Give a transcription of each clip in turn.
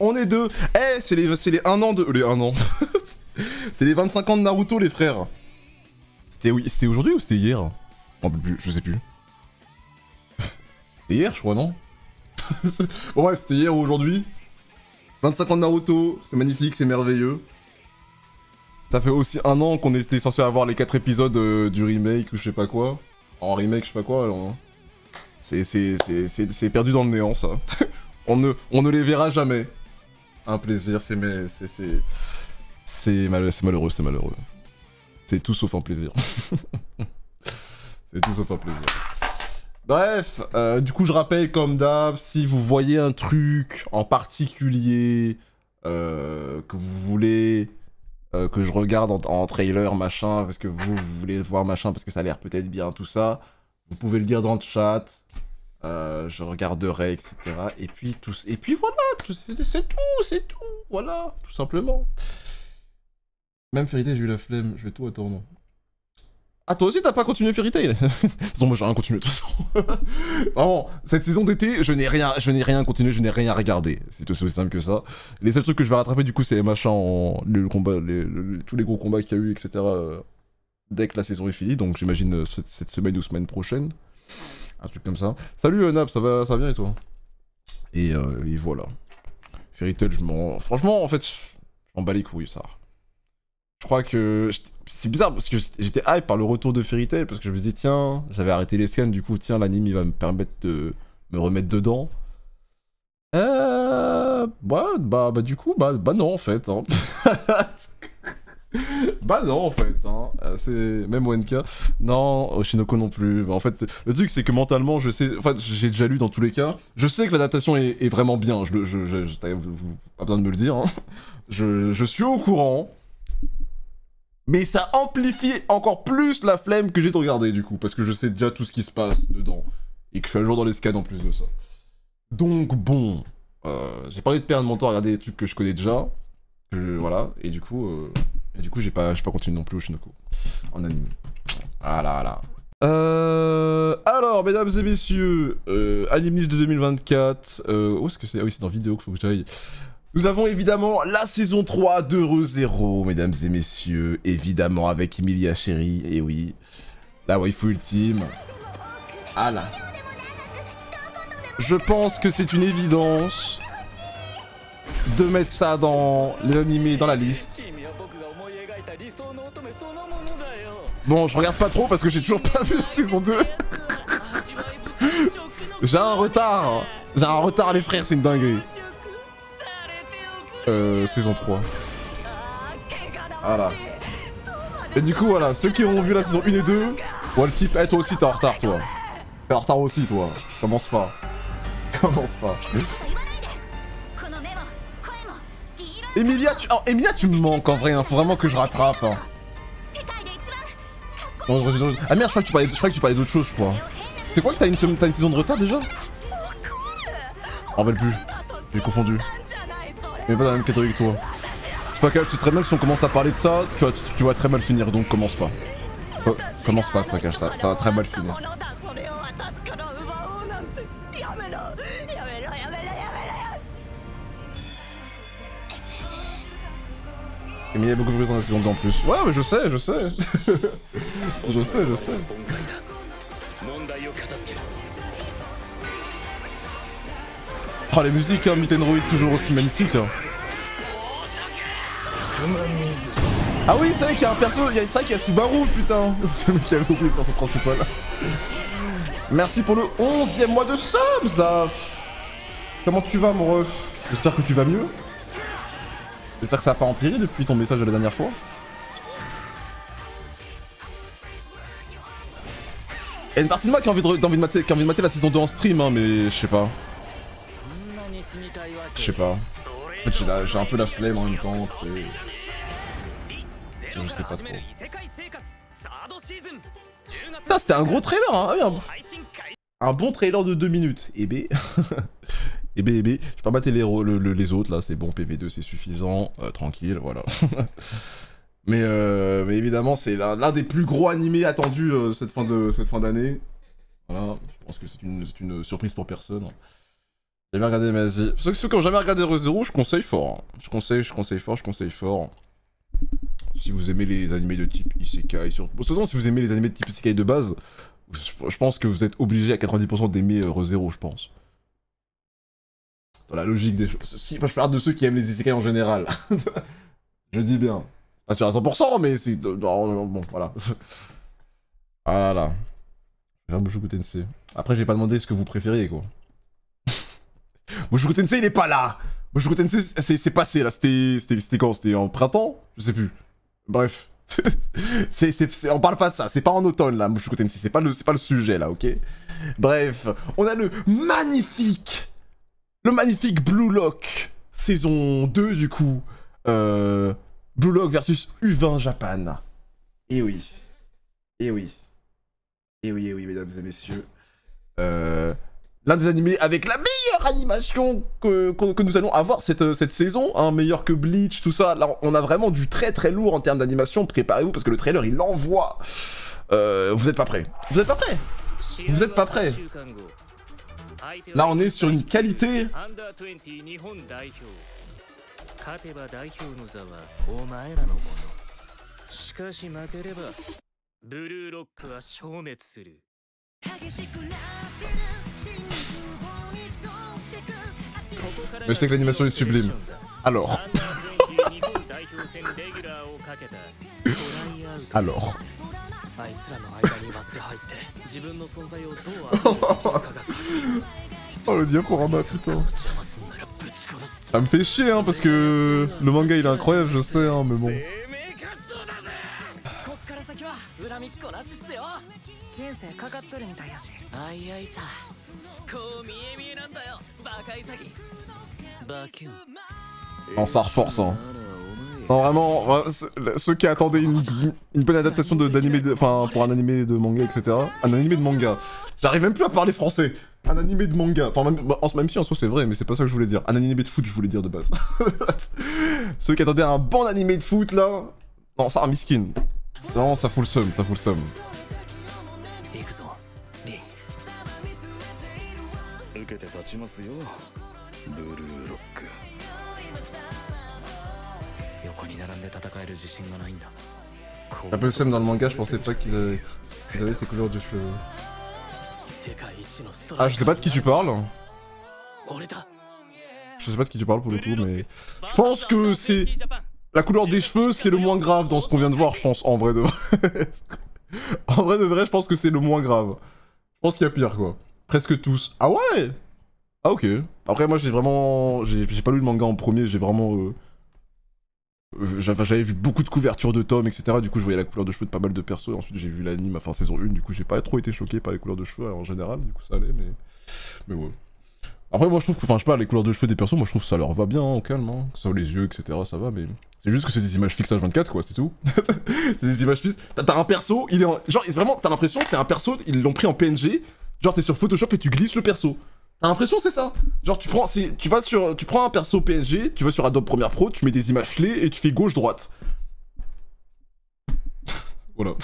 On est deux. Eh, hey, c'est les 1 an de... Les 1 an. C'est les 25 ans de Naruto, les frères. C'était aujourd'hui ou c'était hier? Je sais plus. C'était hier, je crois, non? Bon, ouais, c'était hier ou aujourd'hui. 25 ans de Naruto, c'est magnifique, c'est merveilleux. Ça fait aussi 1 an qu'on était censé avoir les 4 épisodes du remake ou je sais pas quoi. En remake, je sais pas quoi, alors... C'est perdu dans le néant, ça. On ne les verra jamais. Un plaisir, c'est malheureux, c'est malheureux. C'est tout sauf un plaisir. C'est tout sauf un plaisir. Bref, du coup je rappelle comme d'hab, si vous voyez un truc en particulier que vous voulez que je regarde en trailer, machin, parce que vous voulez le voir, machin, parce que ça a l'air peut-être bien, tout ça, vous pouvez le dire dans le chat. Je regarderai, etc. Et puis voilà, c'est tout, voilà, tout simplement. Même Fairy Tail, j'ai eu la flemme, je vais tout attendre. Ah, toi aussi, t'as pas continué Fairy Tail? Non, moi j'ai rien continué, de toute façon. Vraiment, cette saison d'été, je n'ai rien continué, je n'ai rien regardé. C'est aussi simple que ça. Les seuls trucs que je vais rattraper, du coup, c'est les machins, le combat, tous les gros combats qu'il y a eu, etc. Dès que la saison est finie, donc j'imagine cette semaine ou semaine prochaine. Un truc comme ça. Salut Nab, ça va bien et toi? Et voilà. Fairy Tail, franchement, en fait, je m'en bats les couilles, ça. Je crois que... C'est bizarre, parce que j'étais hype par le retour de Fairy Tail, parce que je me disais, tiens, j'avais arrêté les scans, du coup, tiens, l'anime, il va me permettre de me remettre dedans. Bah non, en fait, hein. Bah non en fait, hein. C'est même ONK. Non, Oshi no Ko non plus. En fait, le truc c'est que mentalement, je sais, enfin j'ai déjà lu dans tous les cas, je sais que l'adaptation est vraiment bien, vous pas besoin de me le dire, hein. Je suis au courant, mais ça amplifie encore plus la flemme que j'ai de regarder du coup, parce que je sais déjà tout ce qui se passe dedans, et que je suis à jour dans les scans en plus de ça. Donc bon, j'ai pas envie de perdre mon temps à regarder des trucs que je connais déjà, voilà, et du coup... j'ai pas continué non plus au Oshi no Ko en anime. Voilà. Alors, mesdames et messieurs, Anime Niche de 2024. Où est-ce que c'est? Ah oui, c'est dans vidéo qu'il faut que j'aille. Nous avons évidemment la saison 3 de Re Zero, mesdames et messieurs. Évidemment, avec Emilia chérie. Et oui, la waifu ultime. Ah là. Je pense que c'est une évidence de mettre ça dans les animés, dans la liste. Bon, je regarde pas trop parce que j'ai toujours pas vu la saison 2. J'ai un retard les frères, c'est une dinguerie. Saison 3. Voilà. Et du coup, voilà, ceux qui auront vu la saison 1 et 2, bon, le type, hey, toi aussi t'es en retard, toi. T'es en retard aussi, toi. Commence pas. Emilia, tu me manques en vrai, hein. Faut vraiment que je rattrape, hein. Ah merde, je crois que tu parlais d'autre chose, je crois. C'est quoi que t'as une saison de retard déjà? Je rappelle plus. J'ai confondu. Mais pas dans la même catégorie que toi. C'est pas grave, c'est très mal si on commence à parler de ça, tu vas très mal finir, donc commence pas. Commence pas, c'est pas grave, ça va très mal finir. Mais il y a beaucoup de bruit dans la saison 2 en plus. Ouais, mais je sais. je sais. Oh, les musiques, hein, Mitenroid, toujours aussi magnifique. Hein. Ah oui, c'est vrai qu'il y a un perso, c'est vrai qu'il y a Subaru, putain. C'est le mec qui avait oublié le perso principal. Merci pour le 11e mois de subs, Zaf. Comment tu vas, mon ref? J'espère que tu vas mieux. J'espère que ça n'a pas empiré depuis ton message de la dernière fois. Il y a une partie de moi qui a envie de mater la saison 2 en stream, hein, mais je sais pas. En fait, j'ai un peu la flemme en même temps, c'est... Je sais pas trop. Putain, c'était un gros trailer, hein. Un bon trailer de 2 minutes. Eh ben... Eh ben, je vais pas battre les autres là, c'est bon, PV2 c'est suffisant, tranquille, voilà. mais évidemment c'est l'un des plus gros animés attendus cette fin d'année. Voilà, je pense que c'est une surprise pour personne. J'ai jamais regardé Mazi. Ceux qui n'ont jamais regardé Re Zero, je conseille fort. Je conseille fort. Si vous aimez les animés de type Isekai, surtout. De toute façon, si vous aimez les animés de type Isekai de base, je pense que vous êtes obligé à 90% d'aimer Re Zero, je pense. Dans la logique des choses. Si, je parle de ceux qui aiment les Isekai en général. Je dis bien. Pas sûr à 100%, mais c'est. Bon, voilà. Ah là là. J'aime Mushoku Tensei. Après, j'ai pas demandé ce que vous préfériez, quoi. Mushoku Tensei, il est pas là. Mushoku Tensei, c'est passé, là. C'était quand? C'était en printemps? Je sais plus. Bref. On parle pas de ça. C'est pas en automne, là, Mushoku Tensei. C'est pas le sujet, là, ok? Bref. On a le magnifique. Le magnifique Blue Lock. Saison 2, du coup. Blue Lock versus U20 Japan. Eh oui. Eh oui. Eh oui, mesdames et messieurs. L'un des animés avec la meilleure animation que nous allons avoir cette saison. Hein, meilleur que Bleach, tout ça. Là, on a vraiment du très très lourd en termes d'animation. Préparez-vous parce que le trailer, il l'envoie. Vous êtes pas prêts. Vous êtes pas prêts. Là, on est sur une qualité... Je sais que l'animation est sublime. Alors. Alors. Oh le Diakorama putain. Ça me fait chier hein parce que le manga il est incroyable je sais hein mais bon. On s'en reforce hein. Non vraiment, ceux qui attendaient une bonne adaptation d'animé, enfin pour un animé de manga etc. Un animé de manga. J'arrive même plus à parler français. Un animé de manga, enfin même si en soi c'est vrai, mais c'est pas ça que je voulais dire. Un animé de foot, je voulais dire de base. Ceux qui attendaient un bon animé de foot là, non ça un miskin. Non ça fout le seum, ça fout le seum. Un peu le seum dans le manga, je pensais pas qu'ils avaient ces couleurs de cheveux. Ah, je sais pas de qui tu parles. Je sais pas de qui tu parles pour le coup, mais... Je pense que c'est... La couleur des cheveux, c'est le moins grave dans ce qu'on vient de voir, je pense, en vrai de vrai. En vrai de vrai, je pense que c'est le moins grave. Je pense qu'il y a pire, quoi. Presque tous. Ah ouais? Ah ok. Après, moi, j'ai vraiment... J'ai pas lu le manga en premier, j'ai vraiment... J'avais vu beaucoup de couvertures de tomes, etc. Du coup, je voyais la couleur de cheveux de pas mal de persos. Et ensuite, j'ai vu l'anime, enfin saison 1. Du coup, j'ai pas trop été choqué par les couleurs de cheveux en général. Du coup, ça allait, mais ouais. Après, moi, je trouve que, enfin, je sais pas, les couleurs de cheveux des persos, moi, je trouve que ça leur va bien, hein, au calme. Hein. Que ça, les yeux, etc. Ça va, mais c'est juste que c'est des images fixes H24, quoi, c'est tout. C'est des images fixes. T'as un perso, il est en... genre, vraiment, t'as l'impression, c'est un perso, ils l'ont pris en PNG. Genre, t'es sur Photoshop et tu glisses le perso. T'as l'impression c'est ça. Genre tu prends un perso PNG, tu vas sur Adobe Premiere Pro, tu mets des images clés et tu fais gauche droite. Voilà.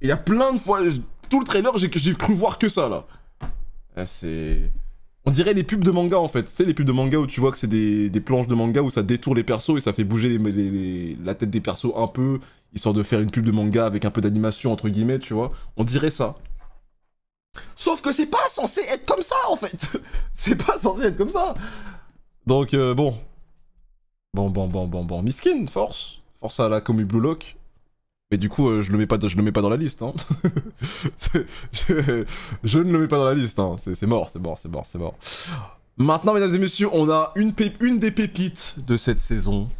Il y a plein de fois tout le trailer j'ai cru voir que ça là. Ah, c'est. On dirait les pubs de manga en fait. Tu sais les pubs de manga où tu vois que c'est des planches de manga où ça détourne les persos et ça fait bouger la tête des persos un peu histoire de faire une pub de manga avec un peu d'animation entre guillemets tu vois. On dirait ça. Sauf que c'est pas censé être comme ça, en fait. C'est pas censé être comme ça. Donc, bon. Bon. Miskin, force. Force à la commu Blue Lock. Mais du coup, je le mets pas dans la liste, hein. Je ne le mets pas dans la liste, hein. C'est mort. Maintenant, mesdames et messieurs, on a une des pépites de cette saison.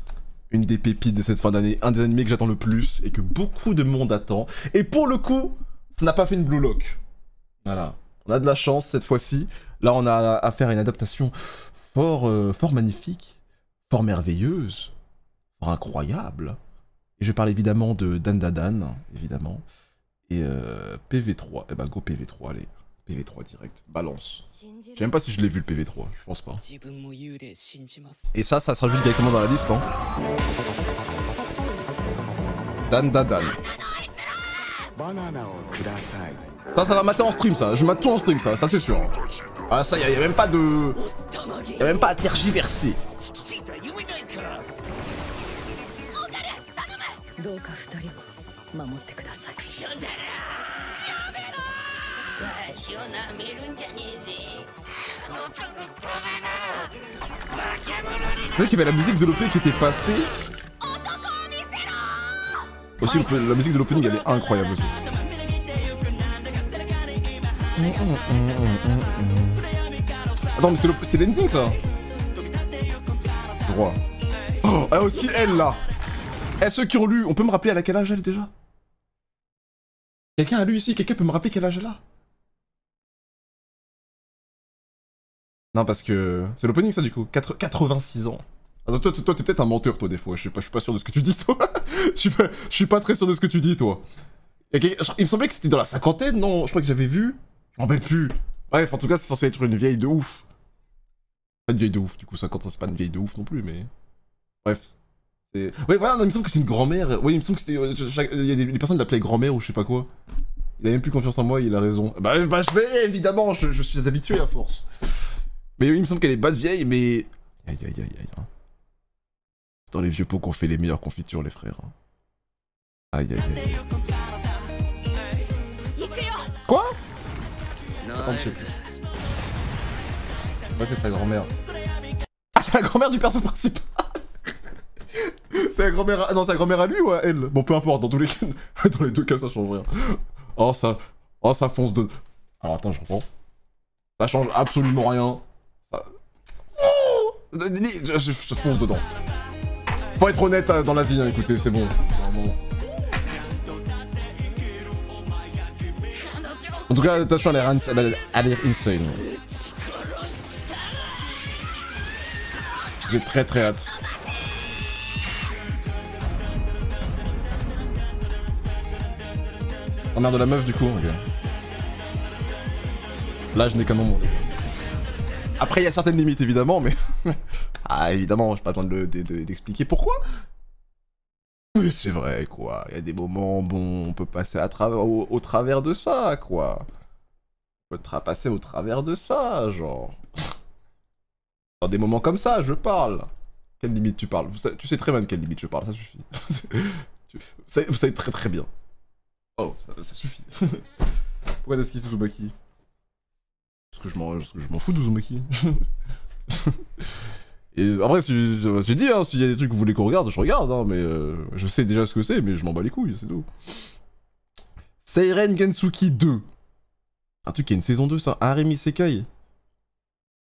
Une des pépites de cette fin d'année. Un des animés que j'attends le plus et que beaucoup de monde attend. Et pour le coup, ça n'a pas fait une Blue Lock. Voilà, on a de la chance cette fois-ci. Là, on a affaire à une adaptation fort magnifique, fort merveilleuse, fort incroyable. Et je parle évidemment de Dandadan, évidemment. Et PV3, eh ben go PV3, allez. PV3 direct, balance. Je sais même pas si je l'ai vu le PV3, je pense pas. Et ça se rajoute directement dans la liste, hein. Dandadan. Ça va mater en stream, ça. Je mate tout en stream, ça, c'est sûr. Ah, ça, y'a même pas de... Y'a même pas à tergiverser. C'est vrai qu'il y avait la musique de l'OP qui était passée. Aussi, la musique de l'opening, elle est incroyable aussi. Attends, mais c'est l'ending, ça? Droit. Oh, elle aussi, elle, là. Eh, ceux qui ont lu, on peut me rappeler à quel âge elle, déjà? Quelqu'un a lu ici? Quelqu'un peut me rappeler quel âge elle a? Non, parce que... C'est l'opening, ça, du coup. 86 ans. Attends, toi, t'es peut-être un menteur, toi, des fois. Je suis pas sûr de ce que tu dis, toi. je suis pas très sûr de ce que tu dis, toi. Il me semblait que c'était dans la cinquantaine, non? Je crois que j'avais vu. Je m'en rappelle plus. Bref, en tout cas, c'est censé être une vieille de ouf. Pas une vieille de ouf, du coup, 50 ans, c'est pas une vieille de ouf non plus, mais... Bref. Ouais, voilà, non, il me semble que c'est une grand-mère. Oui, il me semble que c'était... Il y a des personnes qui l'appelaient grand-mère ou je sais pas quoi. Il a même plus confiance en moi, il a raison. Bah je vais, évidemment, je suis habitué à force. Mais oui, il me semble qu'elle est bad vieille, mais... Aïe, aïe, aïe, aïe. Hein. C'est dans les vieux pots qu'on fait les meilleures confitures, les frères. Hein. Aïe, aïe, aïe. Quoi? Ouais, c'est sa grand-mère. Ah, c'est la grand-mère du perso principal. C'est la grand-mère... Non, c'est la grand-mère à lui ou à elle? Bon, peu importe, dans tous les cas... Dans les deux cas, ça change rien. Oh, ça fonce de... Alors, attends, je reprends. Ça change absolument rien. Ça... Oh je fonce dedans. Faut être honnête dans la vie, hein, écoutez, c'est bon. Vraiment. En tout cas, attention, elle a l'air insane. J'ai très hâte. On a de la meuf du coup, okay. Là, je n'ai qu'un nombre. Après, il y a certaines limites évidemment, mais... Ah, évidemment, j'ai pas besoin d'expliquer pourquoi. Mais c'est vrai, quoi. Il y a des moments, bon, on peut passer à travers, au travers de ça, quoi. On peut passer au travers de ça, genre. Dans des moments comme ça, je parle. Quelle limite tu parles? Tu sais très bien de quelle limite je parle, ça suffit. Vous savez très bien. Oh, ça suffit. Pourquoi est-ce qu'il est Uzumaki? Parce que je m'en fous d'Uzumaki. Et après, j'ai dit, hein, s'il y a des trucs que vous voulez qu'on regarde, je regarde, hein, mais je sais déjà ce que c'est, mais je m'en bats les couilles, c'est tout. Seiren Gensuki 2. Un truc qui a une saison 2, ça, Haremi Sekai.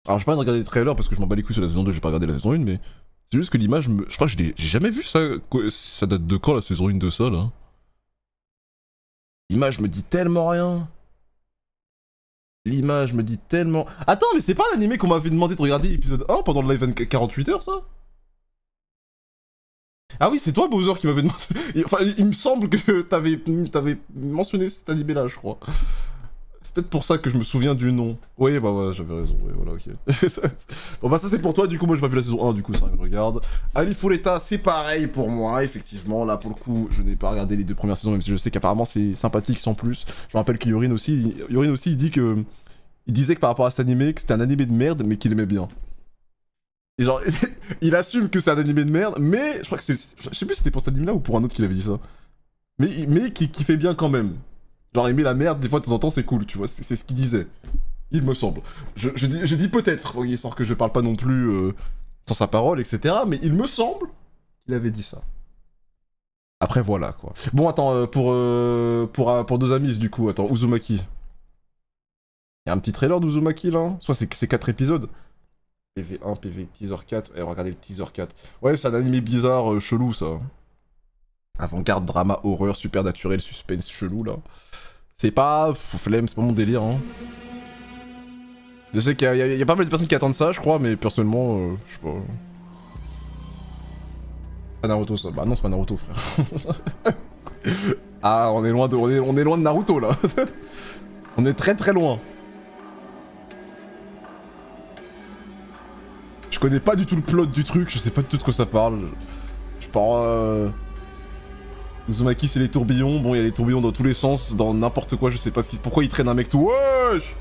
Alors, je pas envie de regarder les trailers parce que je m'en bats les couilles sur la saison 2, j'ai pas regardé la saison 1, mais c'est juste que l'image, je crois que j'ai jamais vu ça. Ça date de quand la saison 1 de ça, là? L'image me dit tellement rien. L'image me dit tellement... Attends, mais c'est pas un animé qu'on m'avait demandé de regarder épisode 1 pendant le live 48 heures, ça? Ah oui, c'est toi, Bowser, qui m'avait demandé... Enfin, il me semble que t'avais mentionné cet animé-là, je crois. C'est peut-être pour ça que je me souviens du nom. Oui, bah ouais, j'avais raison, oui, voilà, ok. Bon, bah ça, c'est pour toi, du coup, moi, j'ai pas vu la saison 1, du coup, ça, je regarde. Ali Fouleta, c'est pareil pour moi, effectivement. Là, pour le coup, je n'ai pas regardé les deux premières saisons, même si je sais qu'apparemment, c'est sympathique, sans plus. Je me rappelle que Yorin aussi, il dit que... Il disait que par rapport à cet animé, que c'était un animé de merde, mais qu'il aimait bien. Et genre, il assume que c'est un animé de merde, mais... Je crois que c'est... Je sais plus si c'était pour cet animé-là ou pour un autre qu'il avait dit ça. Mais qui fait bien quand même. Genre aimer la merde, des fois de temps en temps c'est cool, tu vois, c'est ce qu'il disait. Il me semble. Je dis peut-être, histoire que je parle pas non plus sans sa parole, etc. Mais il me semble qu'il avait dit ça. Après voilà quoi. Bon attends, pour deux amis du coup, attends, Uzumaki. Il y a un petit trailer d'Uzumaki là, hein. Soit c'est 4 épisodes. PV1, PV, teaser 4, et regardez le teaser 4. Ouais c'est un animé bizarre, chelou ça. Avant-garde, drama, horreur, supernaturel, suspense, chelou là. C'est pas... flemme, c'est pas mon délire, hein. Je sais qu'il y a pas mal de personnes qui attendent ça, je crois, mais personnellement, je sais pas... C'est pas Naruto, ça. Bah non, c'est pas Naruto, frère. Ah, on est loin de Naruto, là. On est très loin. Je connais pas du tout le plot du truc, je sais pas du tout de quoi ça parle. Je pars... Uzumaki, c'est les tourbillons. Bon, il y a des tourbillons dans tous les sens, dans n'importe quoi, je sais pas ce qui... Pourquoi il traîne un mec tout... Wesh!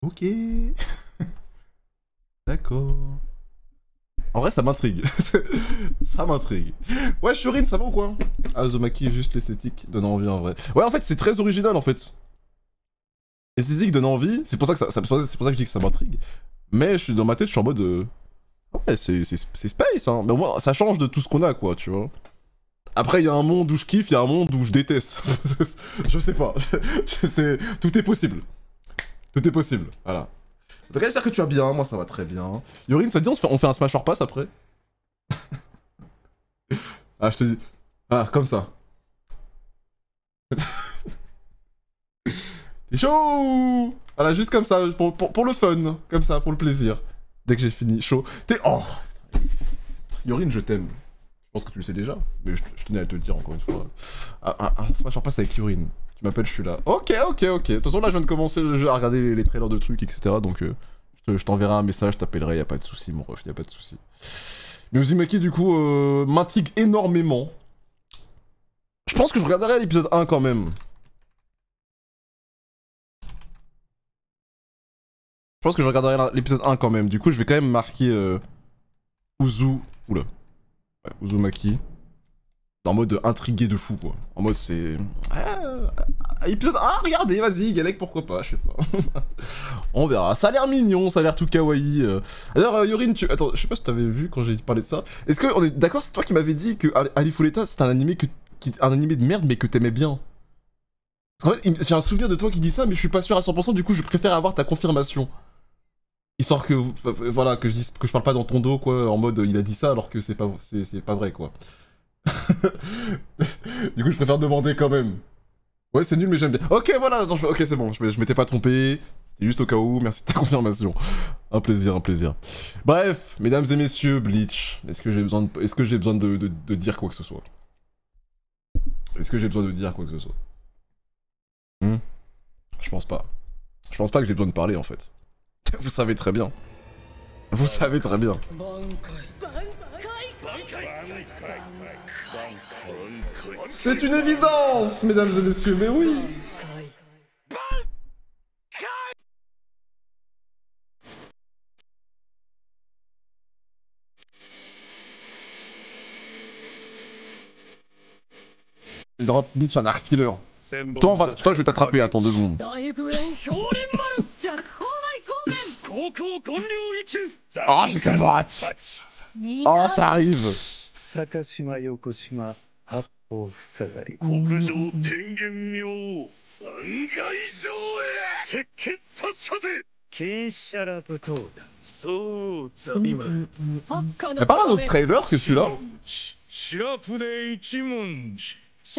Ok. D'accord. En vrai, ça m'intrigue. Ça m'intrigue. Ouais, Shurine, ça va ou quoi? Ah, Uzumaki, juste l'esthétique donne envie en vrai. Ouais, en fait, c'est très original en fait. L'esthétique donne envie. C'est pour ça que je dis que ça m'intrigue. Mais je suis dans ma tête, je suis en mode. Ouais, c'est space, hein. Mais au moins, ça change de tout ce qu'on a, quoi, tu vois. Après, il y a un monde où je kiffe, il y a un monde où je déteste. Je sais pas. Tout est possible. Tout est possible, voilà. En tout cas, j'espère que tu vas bien, moi ça va très bien. Yorin, ça te dit on fait un smash or pass après? Ah, je te dis... Ah, comme ça. T'es chaud? Voilà, juste comme ça, pour le fun. Comme ça, pour le plaisir. Dès que j'ai fini, chaud. T'es... Oh Yorin, je t'aime. Je pense que tu le sais déjà, mais je tenais à te le dire encore une fois. Un smash or pass avec Yorin. Tu m'appelles, je suis là. Ok, ok, ok. De toute façon, là, je viens de commencer le jeu à regarder les trailers de trucs, etc. Donc, je t'enverrai un message, je t'appellerai, y'a pas de soucis, mon ref, y'a pas de soucis. Mais Uzumaki, du coup, m'intrigue énormément. Je pense que je regarderai l'épisode 1 quand même. Je pense que je regarderai l'épisode 1 quand même. Du coup, je vais quand même marquer Oula. Ouais, Uzumaki. En mode intrigué de fou, quoi. En mode c'est... épisode 1, regardez, vas-y, Galek, pourquoi pas, je sais pas. On verra. Ça a l'air mignon, ça a l'air tout kawaii. D'ailleurs, Yorin, tu... Attends, je sais pas si t'avais vu quand j'ai parlé de ça. Est-ce qu'on est d'accord, c'est toi qui m'avais dit que Ali Fouleta, c'était un animé un animé de merde, mais que t'aimais bien? En fait, j'ai un souvenir de toi qui dit ça, mais je suis pas sûr à 100%, du coup, je préfère avoir ta confirmation. Histoire que... Voilà, que je parle pas dans ton dos, quoi, en mode, il a dit ça, alors que c'est pas vrai, quoi. Du coup, je préfère demander quand même. Ouais, c'est nul, mais j'aime bien. Ok, voilà, attends, ok, c'est bon, je m'étais pas trompé. C'était juste au cas où, merci de ta confirmation. Un plaisir, un plaisir. Bref, mesdames et messieurs, Bleach. Est-ce que j'ai besoin de, dire quoi que ce soit? Est-ce que j'ai besoin de dire quoi que ce soit? Je pense pas. Je pense pas que j'ai besoin de parler, en fait. Vous savez très bien. Vous savez très bien. C'est une évidence, mesdames et messieurs, mais oui. Il drop Bleach un art killer. Toi, je vais t'attraper, attends 2 secondes. Oh, j'ai tellement hâte. Oh, ça arrive. Sakashima Yokoshima. Oh, ça va aller. Y'a pas un autre trailer que celui-là? Oh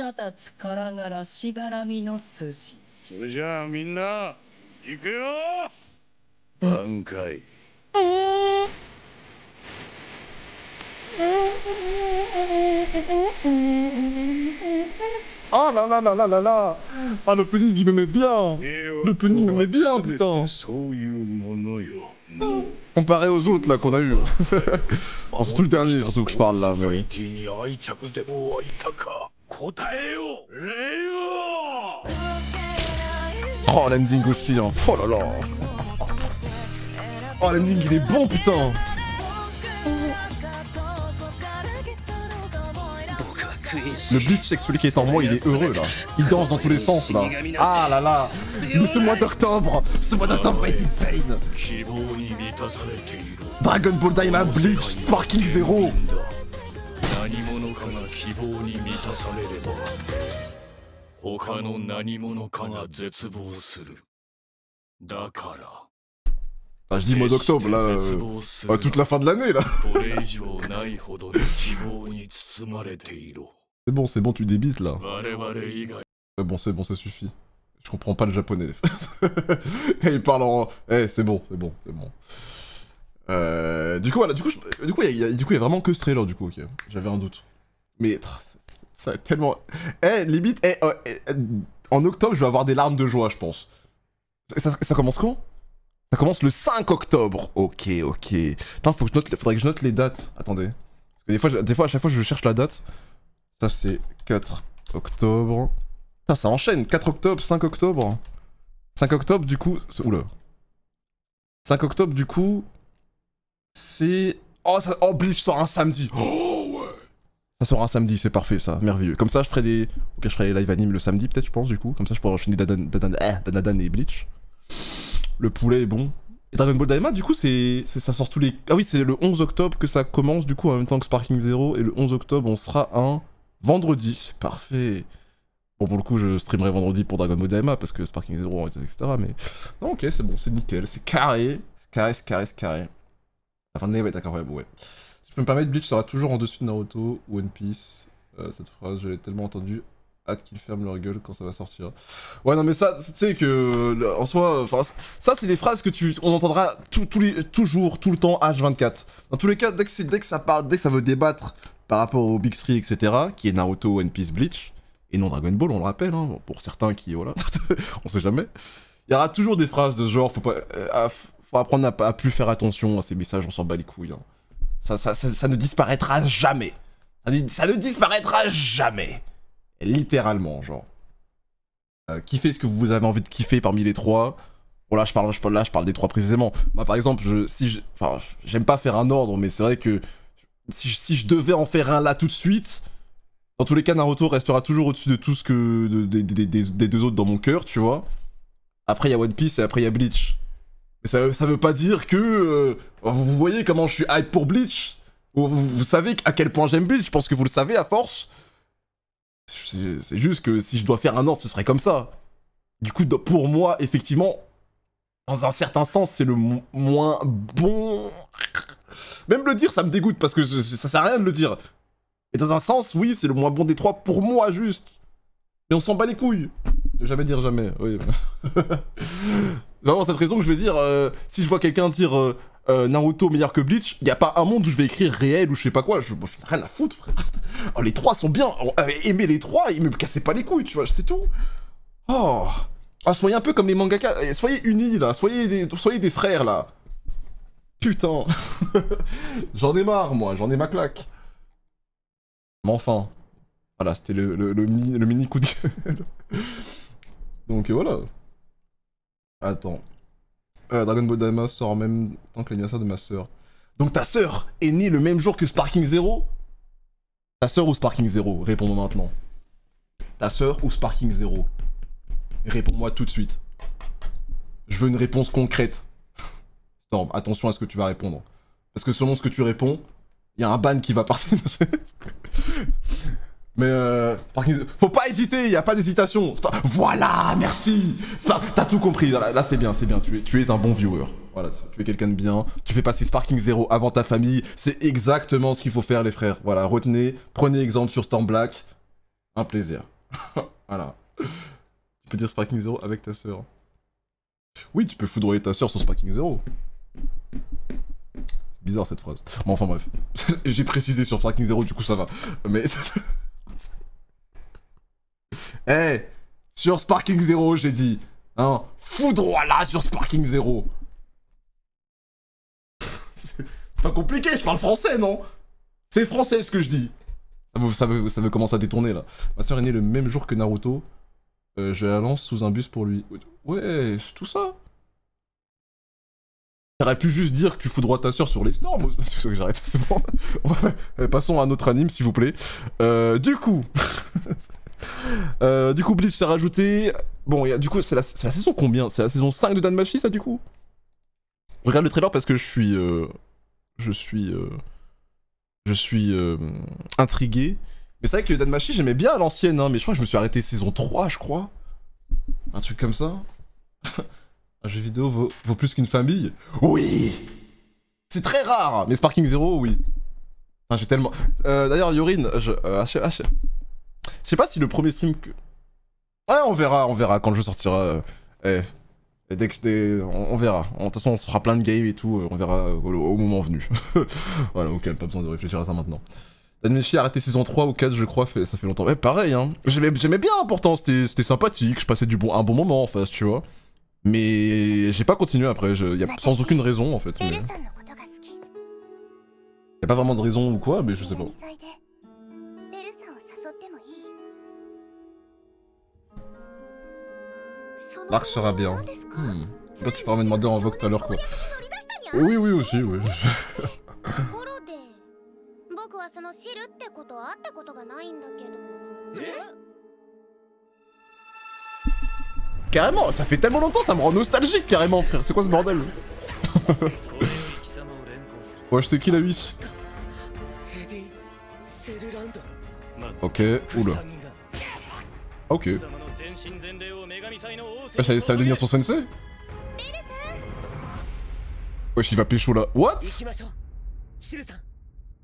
là là là là là là. Ah, le punis il me met bien. Le punis me met bien, putain. Comparé aux autres là qu'on a eu. En tout le dernier surtout que je parle là, mais oui. Oh, l'ending aussi, hein. Oh là là. Oh, l'ending il est bon, putain. Le Bleach sexuel qui est en moi, il est heureux là. Il danse dans tous les sens là. Ah là là. Mais ce mois d'octobre, va être insane. Dragon Ball Daima, Bleach, Sparking Zero. Ah, je dis mois d'octobre, là, toute la fin de l'année, là. C'est bon, tu débites, là. Ouais, bon, ça suffit. Je comprends pas le japonais. Et il parle en... Eh, c'est bon, c'est bon, c'est bon. Du coup, voilà, du coup, il y a vraiment que ce trailer, du coup, ok. J'avais un doute. Mais, ça a tellement... Eh, limite, en octobre, je vais avoir des larmes de joie, je pense. Ça commence quand? Ça commence le 5 octobre. Ok, ok. Putain, faudrait que je note les dates. Attendez. Parce que des fois, à chaque fois, je cherche la date. Ça, c'est 4 octobre. Putain, ça enchaîne. 4 octobre, 5 octobre. 5 octobre, du coup... Oula. 5 octobre, du coup... C'est... Oh, ça... oh, Bleach sort un samedi. Oh, ouais. Ça sort un samedi, c'est parfait, ça. Merveilleux. Comme ça, je ferai des... Au pire, je ferai les live anime le samedi, peut-être, je pense, du coup. Comme ça, je pourrai enchaîner Dandadan et Bleach. Le poulet est bon. Et Dragon Ball Daima, du coup, ça sort tous les... Ah oui, c'est le 11 octobre que ça commence, du coup, en même temps que Sparking Zero. Et le 11 octobre, on sera un vendredi. C'est parfait. Bon, pour le coup, je streamerai vendredi pour Dragon Ball Daima, parce que Sparking Zero, etc. Mais... Non, ok, c'est bon, c'est nickel. C'est carré. C'est carré, c'est carré, c'est carré. La fin de l'année va être incroyable, ouais. Si je peux me permettre, Bleach sera toujours en dessus de Naruto ou One Piece. Cette phrase, je l'ai tellement entendue. Hâte qu'ils ferment leur gueule quand ça va sortir. Ouais, non, mais ça, tu sais que... En soi, ça, c'est des phrases que on entendra toujours, tout le temps, H24. Dans tous les cas, dès que ça parle, dès que ça veut débattre par rapport au Big Three, etc., qui est Naruto, One Piece, Bleach, et non Dragon Ball, on le rappelle, hein, pour certains qui... Voilà, on sait jamais. Il y aura toujours des phrases de genre, faut pas... Faut apprendre à plus faire attention à ces messages, on s'en bat les couilles. Hein. Ça ne disparaîtra jamais. Ça ne disparaîtra jamais. Littéralement, genre. Kiffez ce que vous avez envie de kiffer parmi les trois. Bon, là, je parle des trois précisément. Moi, par exemple, enfin, j'aime pas faire un ordre, mais c'est vrai que si je devais en faire un là tout de suite, dans tous les cas, Naruto restera toujours au-dessus de tout ce que... des deux autres dans mon cœur, tu vois. Après, il y a One Piece et après, il y a Bleach. Mais ça veut pas dire que... vous voyez comment je suis hype pour Bleach. Vous savez à quel point j'aime Bleach, je pense que vous le savez à force. C'est juste que si je dois faire un ordre, ce serait comme ça. Du coup, pour moi, effectivement, dans un certain sens, c'est le moins bon... Même le dire, ça me dégoûte, parce que ça sert à rien de le dire. Et dans un sens, oui, c'est le moins bon des trois, pour moi, juste. Et on s'en bat les couilles. De jamais dire jamais, oui. C'est vraiment cette raison que je vais dire, si je vois quelqu'un dire Naruto meilleur que Bleach, il n'y a pas un monde où je vais écrire réel ou je sais pas quoi, bon, j'en ai rien à foutre, frère. Oh, les trois sont bien, aimez les trois, et me cassez pas les couilles, tu vois, c'est tout. Oh, ah, soyez un peu comme les mangaka, soyez unis là, soyez des frères là. Putain, j'en ai marre moi, j'en ai ma claque. Mais enfin, voilà, c'était le mini coup de gueule. Donc voilà. Attends. Dragon Ball Daima sort en même temps que l'anniversaire de ma sœur. Donc ta sœur est née le même jour que Sparking Zero? Ta sœur ou Sparking Zero? Réponds-moi maintenant. Ta sœur ou Sparking Zero? Réponds-moi tout de suite. Je veux une réponse concrète. Storm, attention à ce que tu vas répondre. Parce que selon ce que tu réponds, il y a un ban qui va partir de cette... Mais faut pas hésiter, il n'y a pas d'hésitation. Voilà, merci. T'as tout compris, là c'est bien, tu es un bon viewer. Voilà, tu es quelqu'un de bien, tu fais passer Sparking Zero avant ta famille, c'est exactement ce qu'il faut faire les frères. Voilà, retenez, prenez exemple sur Storm Black, un plaisir. Voilà. Tu peux dire Sparking Zero avec ta sœur. Oui, tu peux foudroyer ta sœur sur Sparking Zero. C'est bizarre cette phrase. Bon, enfin bref, j'ai précisé sur Sparking Zero, du coup ça va. Mais... Eh, hey, sur Sparking Zero, j'ai dit. Hein, foudroie là sur Sparking Zero. C'est pas compliqué, je parle français, non? C'est français ce que je dis. Ça veut commencer à détourner là. Ma soeur est née le même jour que Naruto. Je la lance sous un bus pour lui. Ouais, tout ça. J'aurais pu juste dire que tu foudroies ta soeur sur les normes. C'est que j'arrête, c'est bon. Ouais, passons à un autre anime, s'il vous plaît. Du coup, Bleach s'est rajouté. Bon, du coup, c'est la saison combien? C'est la saison 5 de DanMachi, ça, du coup? Je regarde le trailer parce que je suis intrigué. Mais c'est vrai que DanMachi, j'aimais bien à l'ancienne, hein, mais je crois que je me suis arrêté saison 3, je crois. Un truc comme ça. Un jeu vidéo vaut plus qu'une famille? Oui! C'est très rare, mais Sparking Zero, oui. Enfin, j'ai tellement... D'ailleurs, Yorin, je sais pas si le premier stream que... Ah, on verra quand le jeu sortira. Et dès que on verra. De toute façon, on se fera plein de games et tout, on verra au moment venu. Voilà, ok, pas besoin de réfléchir à ça maintenant. DanMachi a arrêté saison 3 ou 4, je crois, ça fait longtemps. Ouais, pareil, hein. J'aimais bien, pourtant, c'était sympathique, je passais un bon moment en face, tu vois. Mais j'ai pas continué après, sans aucune raison, en fait. Mais... y'a pas vraiment de raison ou quoi, mais je sais pas. L'arc sera bien. Toi, tu pourras me demander en vogue tout à l'heure, quoi. Oui, oui, aussi, oui. Carrément, ça fait tellement longtemps, ça me rend nostalgique, carrément, frère. C'est quoi ce bordel? Ouais, c'est qui la 8? Ok, oula. Ok. Ouais, ça va devenir son sensei? Wesh, il va pécho là. What? Mais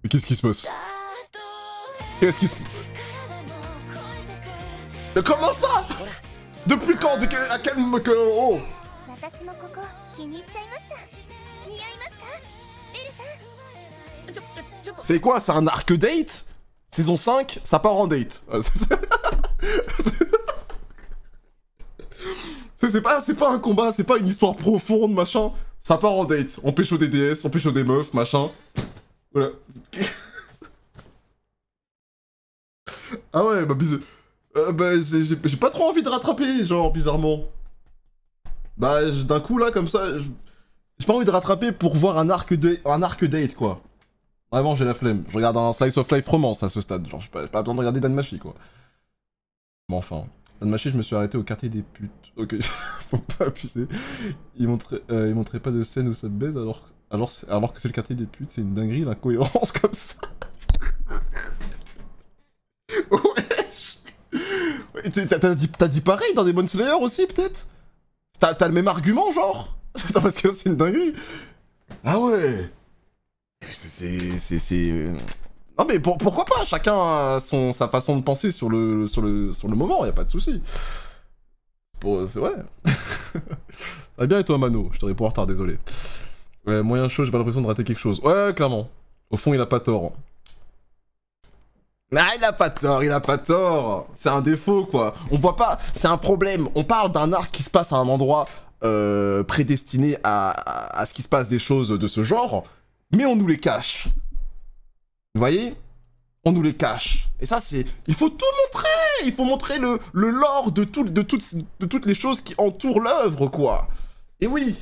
qu'est-ce qui se passe? Qu'est-ce qui se passe? Comment ça? Depuis quand? À quel moment? Oh! C'est quoi? C'est un arc date? Saison 5, ça part en date. C'est pas un combat, c'est pas une histoire profonde, machin. Ça part en date. On pêche au DDS, on pêche au des meufs, machin. Voilà. Ah ouais, bah bizarre. J'ai pas trop envie de rattraper, genre, bizarrement. Bah, d'un coup, là, comme ça, j'ai pas envie de rattraper pour voir un arc date, quoi. Vraiment, j'ai la flemme. Je regarde un slice of life romance à ce stade. Genre, j'ai pas besoin de regarder DanMachi, quoi. Mais enfin... DanMachi, je me suis arrêté au quartier des putes. Ok, faut pas abuser. Il montrait pas de scène où ça baise alors que c'est le quartier des putes. C'est une dinguerie, l'incohérence comme ça. Ouais. T'as dit pareil dans Demon Slayer aussi, peut-être? T'as le même argument, genre? Parce que c'est une dinguerie. Ah ouais. C'est... Non mais pourquoi pas? Chacun a sa façon de penser sur le moment, y a pas de souci. C'est ouais. Ah bien et toi Mano? Je t'aurais pour retard, désolé. Ouais, moyen chaud, j'ai pas l'impression de rater quelque chose. Ouais, clairement. Au fond, il a pas tort. Ah, il a pas tort. C'est un défaut quoi. On voit pas, c'est un problème. On parle d'un arc qui se passe à un endroit prédestiné à ce qui se passe des choses de ce genre, mais on nous les cache. Vous voyez? On nous les cache. Et ça, c'est... Il faut tout montrer! Il faut montrer le lore de toutes les choses qui entourent l'œuvre, quoi. Et oui,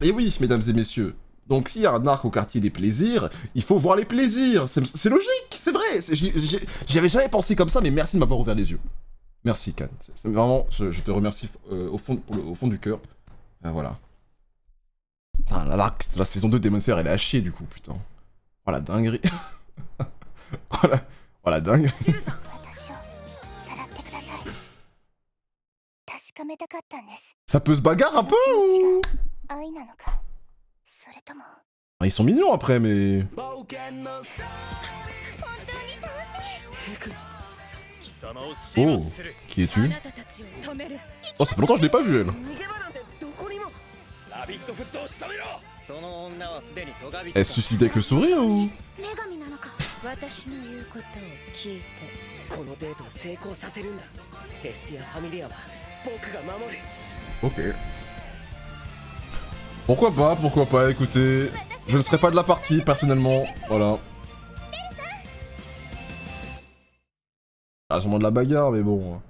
mesdames et messieurs. Donc, s'il y a un arc au quartier des plaisirs, il faut voir les plaisirs. C'est logique, c'est vrai. J'y avais jamais pensé comme ça, mais merci de m'avoir ouvert les yeux. Merci, Kan. Vraiment, je te remercie au fond du cœur. Voilà. Putain, la saison 2 de Demon Slayer, elle est à chier, du coup, putain. Oh la dinguerie. Voilà, dingue. Ça peut se bagarre un peu ou... Ils sont mignons après, mais... Oh, qui es-tu? Oh, ça fait longtemps que je l'ai pas vu, elle. Elle se suicide avec le sourire ou... Ok. Pourquoi pas, écoutez... Je ne serai pas de la partie, personnellement, voilà. Ah, sûrement de la bagarre, mais bon...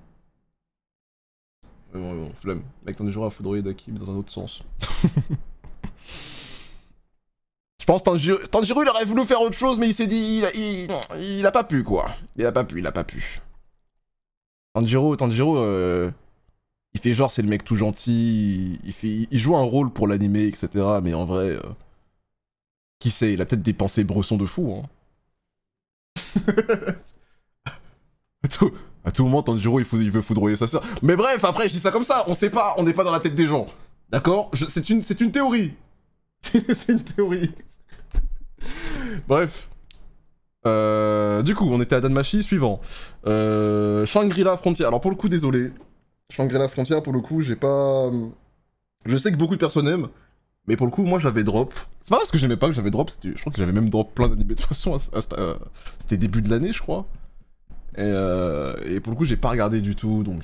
Mais bon, flemme. Mec, t'en es joué à foudroyer Daki, mais dans un autre sens. Je pense que Tanjiro, il aurait voulu faire autre chose, mais il s'est dit... Il a pas pu, quoi. Il a pas pu. Tanjiro, il fait genre, c'est le mec tout gentil, il joue un rôle pour l'animé, etc. Mais en vrai... qui sait, il a peut-être des pensées bressons de fou, hein. À tout moment, Tanjiro, il veut foudroyer sa sœur. Mais bref, après, je dis ça comme ça, on sait pas, on n'est pas dans la tête des gens. D'accord? C'est une théorie. C'est une théorie. Bref. Du coup, on était à DanMachi, suivant. Shangri-La Frontier. Alors pour le coup, désolé. Shangri-La Frontier, pour le coup, j'ai pas... Je sais que beaucoup de personnes aiment, mais pour le coup, moi, j'avais drop. C'est pas parce que j'aimais pas que j'avais drop, je crois que j'avais même drop plein d'animés de toute façon. C'était début de l'année, je crois. Et pour le coup, j'ai pas regardé du tout, donc...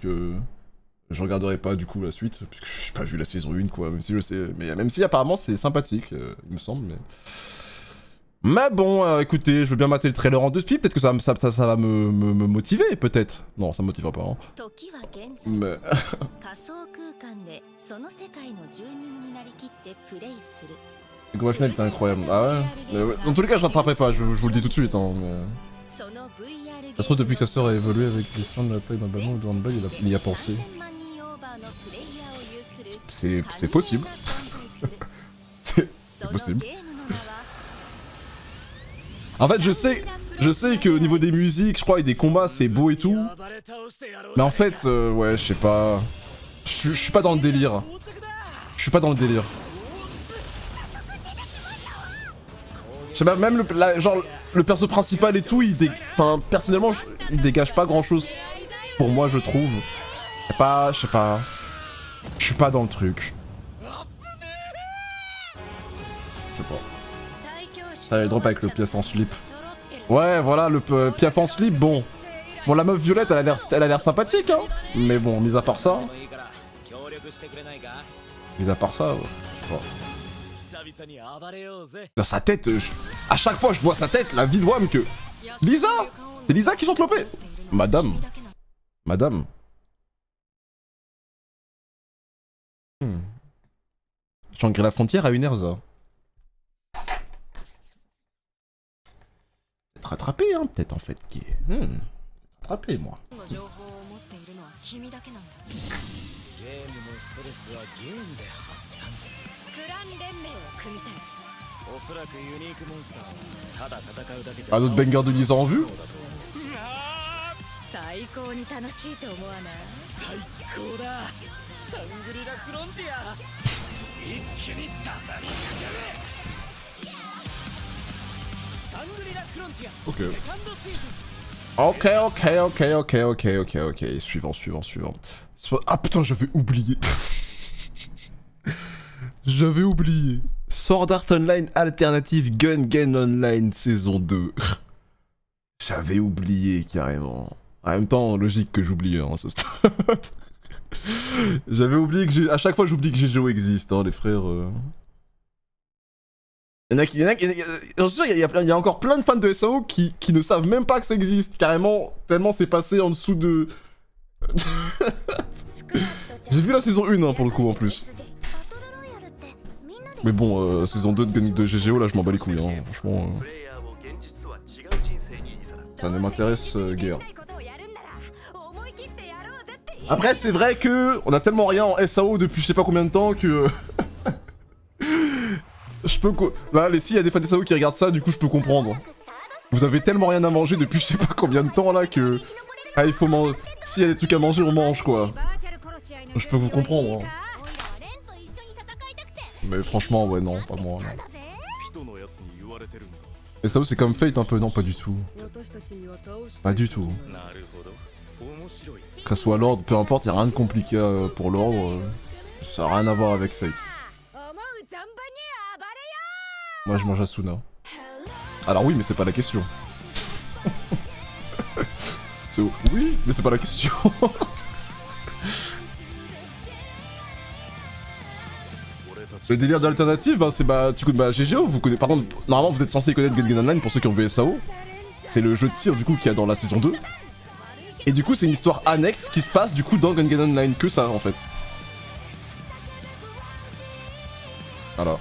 Je regarderai pas du coup la suite, puisque j'ai pas vu la saison 1, quoi, même si je sais... Mais même si apparemment c'est sympathique, il me semble, mais... Mais bon, écoutez, je veux bien mater le trailer en 2 speed, peut-être que ça va me motiver, peut-être. Non, ça me motivera pas, hein. Mais... Le combat final était incroyable. Ah ouais, dans tous les cas, je rattraperai pas, je vous le dis tout de suite, hein, mais... Ça se trouve, depuis que sa sœur a évolué avec les champs de la taille d'un ballon ou de handball, il y a pensé. C'est possible. C'est possible. En fait, je sais qu'au niveau des musiques, je crois, et des combats, c'est beau et tout. Mais en fait, ouais, je sais pas. Je suis pas dans le délire. Je suis pas dans le délire. Je sais pas, même le perso principal et tout, enfin, personnellement, il dégage pas grand chose. Pour moi, je trouve. Je sais pas. Je suis pas dans le truc. Je sais pas. Ça va drop avec le Piaf en slip. Ouais, voilà, le Piaf en slip, bon. Bon, la meuf violette, elle a l'air sympathique, hein. Mais bon, mis à part ça... Mis à part ça, ouais. Ouais. Dans sa tête, à chaque fois je vois sa tête, la vie de Wam que... Lisa! C'est Lisa qui chante l'opé! Madame. Madame. Shangri-La Frontière à une Erza. Peut-être rattrapé, hein, peut-être en fait. Qui est... Rattrapé, moi. Un autre banger de Lisa en vue. Ok. Ok. Suivant. Ah putain, j'avais oublié. J'avais oublié. Sword Art Online Alternative Gun Game Online saison 2. J'avais oublié carrément. En même temps, logique que j'oublie, hein, ce stade. J'avais oublié que... À chaque fois, j'oublie que GGO existe, hein, les frères. J'en suis sûr, il y a encore plein de fans de SAO qui ne savent même pas que ça existe, carrément, tellement c'est passé en dessous de... J'ai vu la saison 1, hein, pour le coup, en plus. Mais bon, saison 2 de GGO, là, je m'en bats les couilles, hein, franchement. Ça ne m'intéresse guère. Après, c'est vrai que on a tellement rien en SAO depuis je sais pas combien de temps que... Je peux... Là, s'il y a des fans SAO qui regardent ça, du coup, je peux comprendre. Vous avez tellement rien à manger depuis je sais pas combien de temps, là, que... Ah, il faut manger... S'il y a des trucs à manger, on mange, quoi. Je peux vous comprendre. Hein. Mais franchement, ouais, non, pas moi. Non. SAO, c'est comme Fate, un peu. Non, pas du tout. Pas du tout. Que ça soit l'ordre, peu importe, y'a rien de compliqué pour l'ordre. Ça a rien à voir avec Fate. Moi je mange Asuna. Alors oui, mais c'est pas la question. Oui, mais c'est pas la question. Le délire d'alternative, bah c'est GGO, vous connaissez. Pardon, normalement vous êtes censé connaître Gun Gun Online pour ceux qui ont vu SAO. C'est le jeu de tir du coup qu'il y a dans la saison 2. Et du coup, c'est une histoire annexe qui se passe du coup dans Gun Gun Online, que ça en fait. Voilà.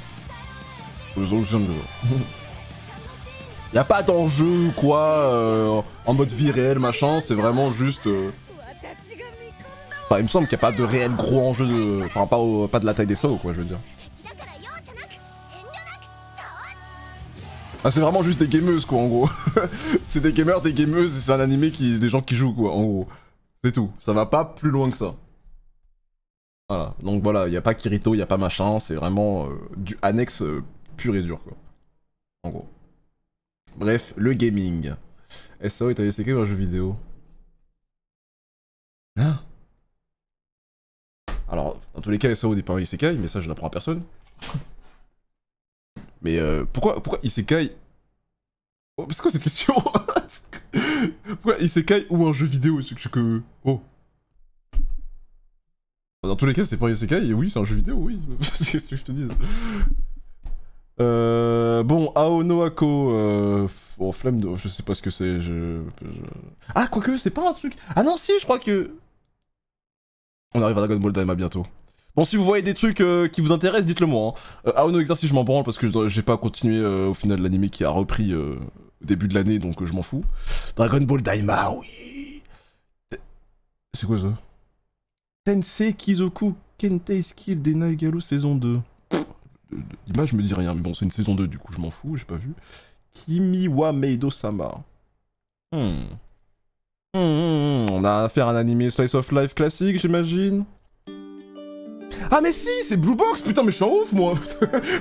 Y'a pas d'enjeu quoi, en mode vie réelle machin, c'est vraiment juste... Enfin, il me semble qu'il n'y a pas de réel gros enjeu de... Enfin, pas de la taille des SAO quoi, je veux dire. Ah, c'est vraiment juste des gameuses quoi en gros. C'est des gamers, des gameuses, c'est un animé qui... des gens qui jouent quoi en gros. C'est tout, ça va pas plus loin que ça. Voilà, donc voilà, y a pas Kirito, y a pas machin, c'est vraiment du annexe pur et dur quoi. En gros. Bref, le gaming. SAO est allé séquer dans un jeu vidéo. Hein, Alors, dans tous les cas, SAO n'est pas un isekai, mais ça, je n'apprends à personne. Mais pourquoi isekai... Oh, c'est quoi cette question? Pourquoi isekai ou un jeu vidéo? Oh. Dans tous les cas, c'est pas un isekai, et oui, c'est un jeu vidéo, oui. Qu'est-ce que je te dis? Bon, Aonoako, oh, flemme de... Je sais pas ce que c'est, Ah, quoique, c'est pas un truc... Ah non, si, je crois que... On arrive à Dragon Ball Daima bientôt. Bon, si vous voyez des trucs qui vous intéressent, dites-le moi. Hein. Aono Exercice, je m'en branle parce que j'ai pas continué au final l'anime qui a repris au début de l'année, donc je m'en fous. Dragon Ball Daima, oui. C'est quoi ça? Tensei Kizoku Kentei Skill Denai Galo saison 2. L'image me dit rien, mais bon, c'est une saison 2, du coup, je m'en fous, j'ai pas vu. Kimiwa Meido-sama. On a affaire à un animé Slice of Life classique, j'imagine. Ah mais si, c'est Blue Box. Putain, mais je suis en ouf, moi.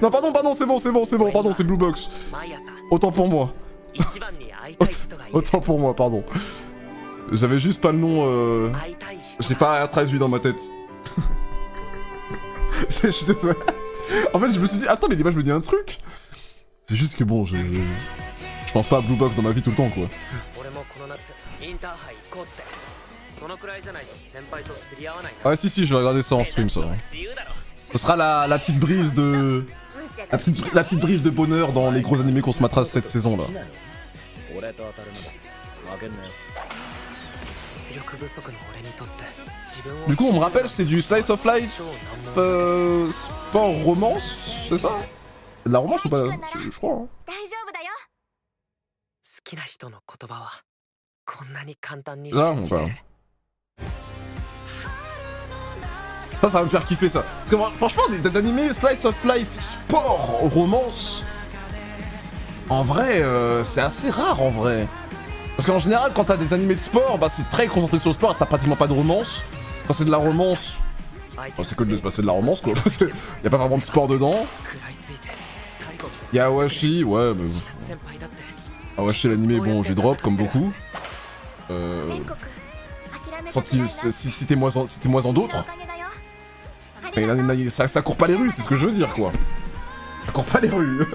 Non, pardon, c'est bon, pardon, c'est Blue Box. Autant pour moi. Autant pour moi, pardon. J'avais juste pas le nom, j'ai pas traduit dans ma tête. Je suis désolé. En fait, je me suis dit, attends, mais l'image me dit un truc. C'est juste que bon, je pense pas à Blue Box dans ma vie tout le temps, quoi. Ah si, je vais regarder ça en stream, ça. Ce sera la petite brise de... La petite brise de bonheur dans les gros animés qu'on se matrasse cette saison, là. Du coup, on me rappelle, c'est du Slice of Life... sport romance, c'est ça? De la romance ou pas? Je crois, hein. Ah, enfin. Ça va me faire kiffer, ça. Parce que franchement, des animés Slice of Life, sport, romance, en vrai, c'est assez rare, en vrai. Parce qu'en général, quand t'as des animés de sport, bah, c'est très concentré sur le sport, t'as pratiquement pas de romance. Quand c'est de la romance, enfin, c'est cool de se passer de la romance, quoi. Y'a pas vraiment de sport dedans. Y'a Awashi, ouais, mais... Awashi l'animé, bon, j'ai drop, comme beaucoup. Citez-moi en d'autres. Ça court pas les rues, c'est ce que je veux dire, quoi. Ça court pas les rues.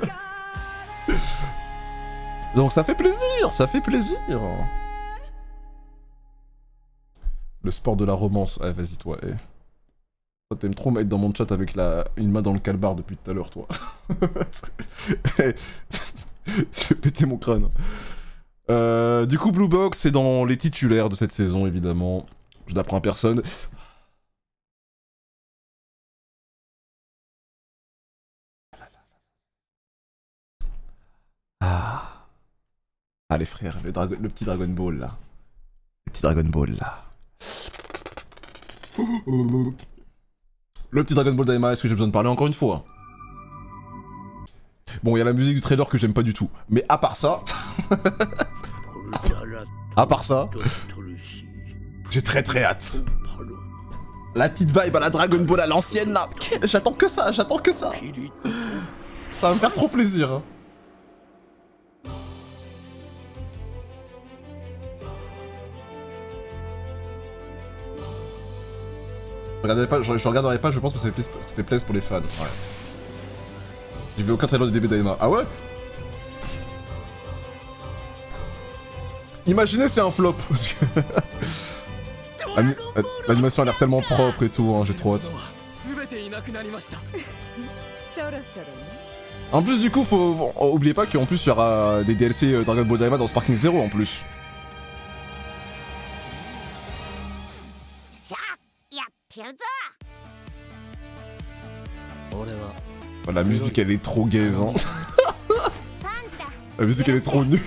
Donc ça fait plaisir, ça fait plaisir. Le sport de la romance, ah, vas-y toi. Eh. Toi t'aimes trop mettre dans mon chat avec une main dans le calbar depuis tout à l'heure, toi. Je vais péter mon crâne. Du coup, Blue Box, c'est dans les titulaires de cette saison, évidemment. Je n'apprends à personne. Ah. Ah, les frères, le petit Dragon Ball, là. Le petit Dragon Ball, là. Le petit Dragon Ball Daima, est-ce que j'ai besoin de parler encore une fois? Bon, il y a la musique du trailer que j'aime pas du tout. Mais à part ça... à part ça... J'ai très hâte. La petite vibe à la Dragon Ball à l'ancienne, là. J'attends que ça, j'attends que ça. Ça va me faire trop plaisir. Je regarderai pas, je pense que ça fait plaisir pour les fans. Ouais. J'ai vu aucun trailer du début d'Aima. Ah ouais? Imaginez, c'est un flop. L'animation a l'air tellement propre et tout, hein, j'ai trop hâte. En plus, du coup, faut... Oubliez pas qu'en plus, il y aura des DLC Dragon Ball Daima dans Sparking Zero en plus. La musique, elle est trop gaisante. La musique, elle est trop nulle.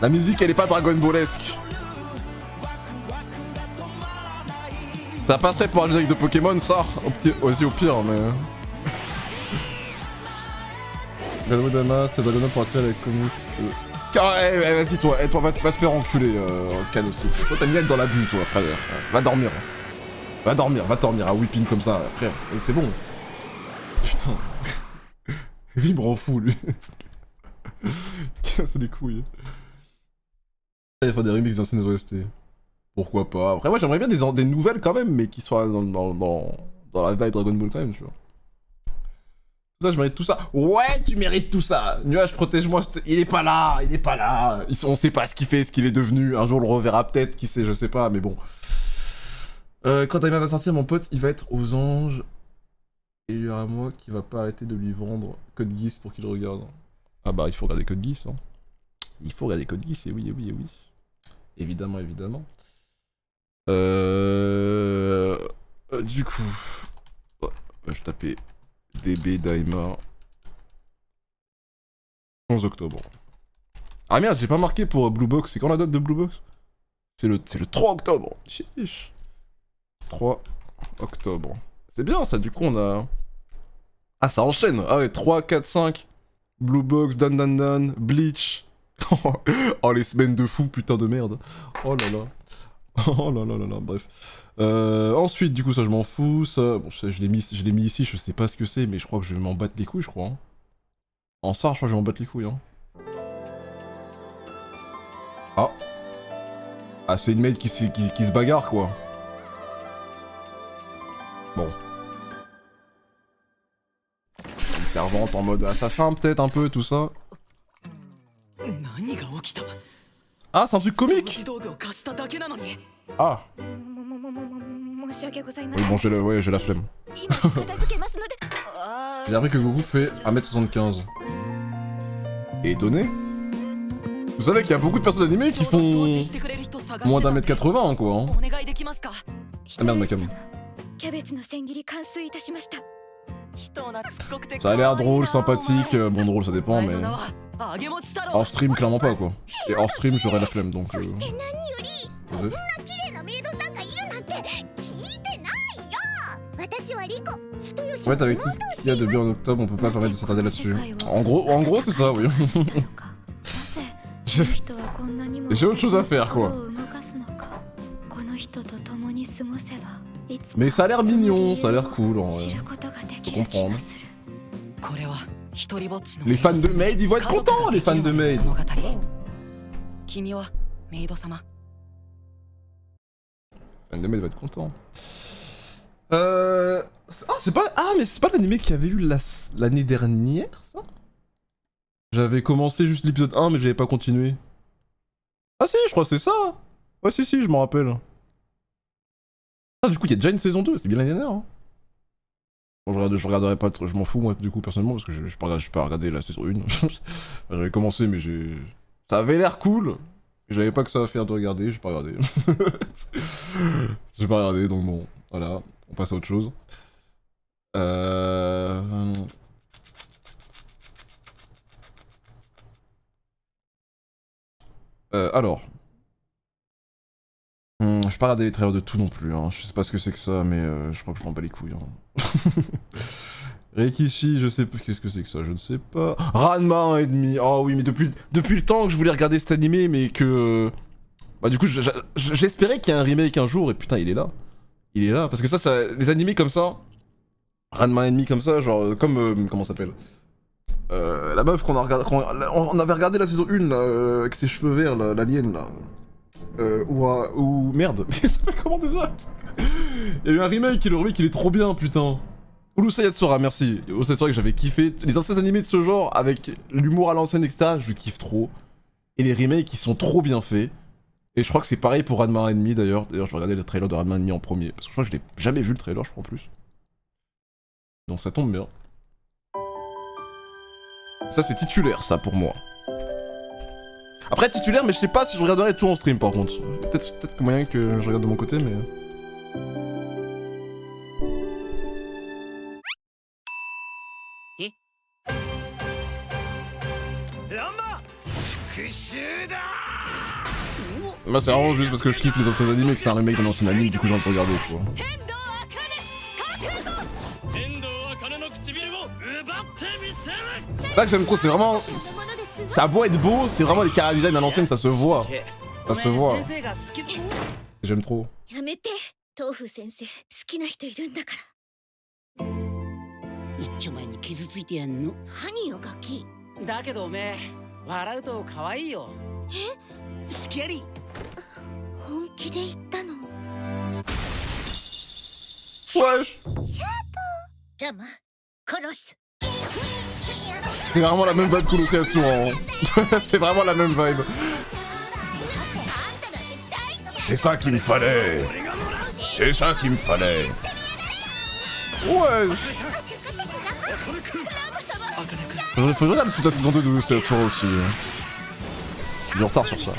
La musique, elle est pas Dragon Ballesque. Ça passerait pour un musique de Pokémon, ça. Aussi au pire, mais... Dragon Ball, c'est Dragon Ball pour attirer la communauté. Vas-y, toi, va te faire enculer, Kano aussi. Toi, t'as mis à être dans la bulle, toi, frère. Va dormir. Va dormir, à whipping comme ça, frère, c'est bon. Putain. Vibre en fou, lui. Casse les couilles. Il faut des remixes d'anciennes OST. Pourquoi pas. Après, moi, j'aimerais bien des nouvelles quand même, mais qui soient dans la vibe Dragon Ball quand même, tu vois. Tout ça, je mérite tout ça. Ouais, tu mérites tout ça. Nuage, protège-moi. Il est pas là, il est pas là. On sait pas ce qu'il fait, ce qu'il est devenu. Un jour, on le reverra peut-être, qui sait, je sais pas, mais bon. Quand Daima va sortir, mon pote, il va être aux anges. Et il y aura moi qui va pas arrêter de lui vendre Code Geass pour qu'il le regarde. Ah bah, il faut regarder Code Geass, hein. Il faut regarder Code Geass, et oui, et oui, et oui. Évidemment, évidemment. Du coup... je tapais DB Daima... 11 octobre. Ah merde, j'ai pas marqué pour Blue Box. C'est quand la date de Blue Box? C'est le 3 octobre. Chiche. 3 octobre. C'est bien ça, du coup on a... Ah ça enchaîne. Ah ouais, 3, 4, 5. Blue Box, Dandadan, Bleach. Oh les semaines de fou, putain de merde. Oh là là. Oh là là là là, bref. Ensuite, du coup ça je m'en fous. Ça... Bon, ça, je l'ai mis ici, je sais pas ce que c'est, mais je crois que je vais m'en battre les couilles, je crois. Hein. En ça, je crois que je vais m'en battre les couilles. Hein. Ah. Ah, c'est une maid qui se bagarre, quoi. Bon. Une servante en mode assassin, peut-être un peu, tout ça. Ah, c'est un truc comique. Ah. Oui, bon, ouais, j'ai la flemme. J'ai appris que Goku fait 1m75. Et étonné. Vous savez qu'il y a beaucoup de personnes animées qui font moins d'1m80, quoi. Hein. Ah merde, ma cam. Ça a l'air drôle, sympathique, bon drôle ça dépend mais... Hors stream clairement pas quoi. Et hors stream j'aurais la flemme donc... Bref. Ouais t'avais tout ce qu'il y a de bien en octobre, on peut pas permettre de s'attarder là-dessus. En gros c'est ça oui. J'ai autre chose à faire quoi. Mais ça a l'air mignon, ça a l'air cool en vrai. Faut comprendre. Les fans de Maid, ils vont être contents, les fans de Maid. Les fans de Maid vont être contents. Ah, c'est pas... Ah, mais c'est pas l'animé qu'il y avait eu l'année dernière, ça? J'avais commencé juste l'épisode 1, mais j'avais pas continué. Ah si, je crois que c'est ça. Ouais, si, si, je m'en rappelle. Ah, du coup, il y a déjà une saison 2, c'est bien l'année dernière. Hein. Bon, je regarderai pas, je m'en fous, moi, du coup, personnellement, parce que je peux pas regarder la saison 1. J'avais commencé, mais j'ai. Ça avait l'air cool, j'avais pas que ça à faire de regarder, j'ai pas regardé. J'ai pas regardé, donc bon, voilà, on passe à autre chose. Alors. Je vais pas regarder les trailers de tout non plus, hein. Je sais pas ce que c'est que ça, mais je crois que je m'en bats les couilles. Hein. Reikishi, je sais pas qu'est-ce que c'est que ça, je ne sais pas. Ranma 1/2, oh oui, mais depuis le temps que je voulais regarder cet animé, mais que... Bah du coup, j'espérais qu'il y ait un remake un jour, et putain, il est là. Il est là, parce que ça les animés comme ça, Ranma 1/2 comme ça, genre, comme... comment ça s'appelle la meuf qu'on a regardé, on avait regardé la saison 1, là, avec ses cheveux verts, l'alien, là. Ou merde, mais ça fait comment déjà. Il y a eu un remake, le remake il est trop bien, putain. Urusei Yatsura, merci. Urusei Yatsura que j'avais kiffé. Les anciens animés de ce genre, avec l'humour à l'ancienne, etc., je kiffe trop. Et les remakes, ils sont trop bien faits. Et je crois que c'est pareil pour Ranma 1/2 d'ailleurs. D'ailleurs, je regardais le trailer de Ranma 1/2 en premier. Parce que je crois que je l'ai jamais vu le trailer, je crois en plus. Donc ça tombe bien. Ça, c'est titulaire, ça, pour moi. Après titulaire, mais je sais pas si je regarderai tout en stream par contre. Peut-être moyen que je regarde de mon côté, mais... Bah c'est vraiment juste parce que je kiffe les anciens animés et que c'est un remake d'un ancien anime, du coup j'ai envie de regarder quoi. C'est ça que j'aime trop, c'est vraiment... Ça a beau être beau, c'est vraiment les chara design à l'ancienne, ça se voit. Ça se voit. J'aime trop. 豆腐先生好きな人いるんだから一丁前に傷ついてやんの何よガキだけどおめえ笑うと可愛いよえスキャリ本気で言ったのスラッシュシャープガマ殺す C'est vraiment la même vibe que l'Océan souvent. C'est vraiment la même vibe. C'est ça qu'il me fallait. C'est ça qu'il me fallait. Ouais. Il faut regarder toute la saison 2 de l'Océan souvent aussi. Je suis en retard sur ça.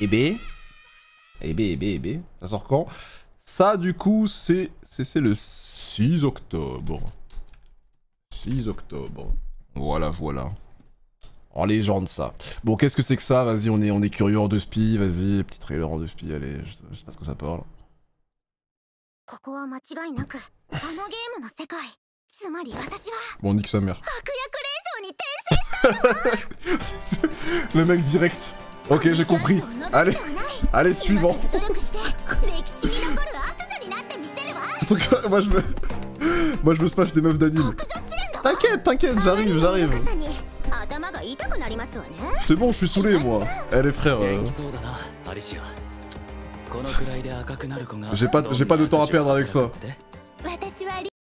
Et B. Eh bé. Ça sort quand? Ça, du coup, c'est le 6 octobre. 6 octobre. Voilà. En légende, ça. Bon, qu'est-ce que c'est que ça? Vas-y, on est curieux en 2 spi. Vas-y, petit trailer en 2 spi. Allez, je sais pas ce que ça parle. Bon, nique sa mère. Le mec direct. Ok, j'ai compris. Allez. Allez, suivant. En tout cas, moi je me smash des meufs d'anime. T'inquiète, j'arrive. C'est bon, je suis saoulé, moi. Eh les frères... J'ai pas de temps à perdre avec ça.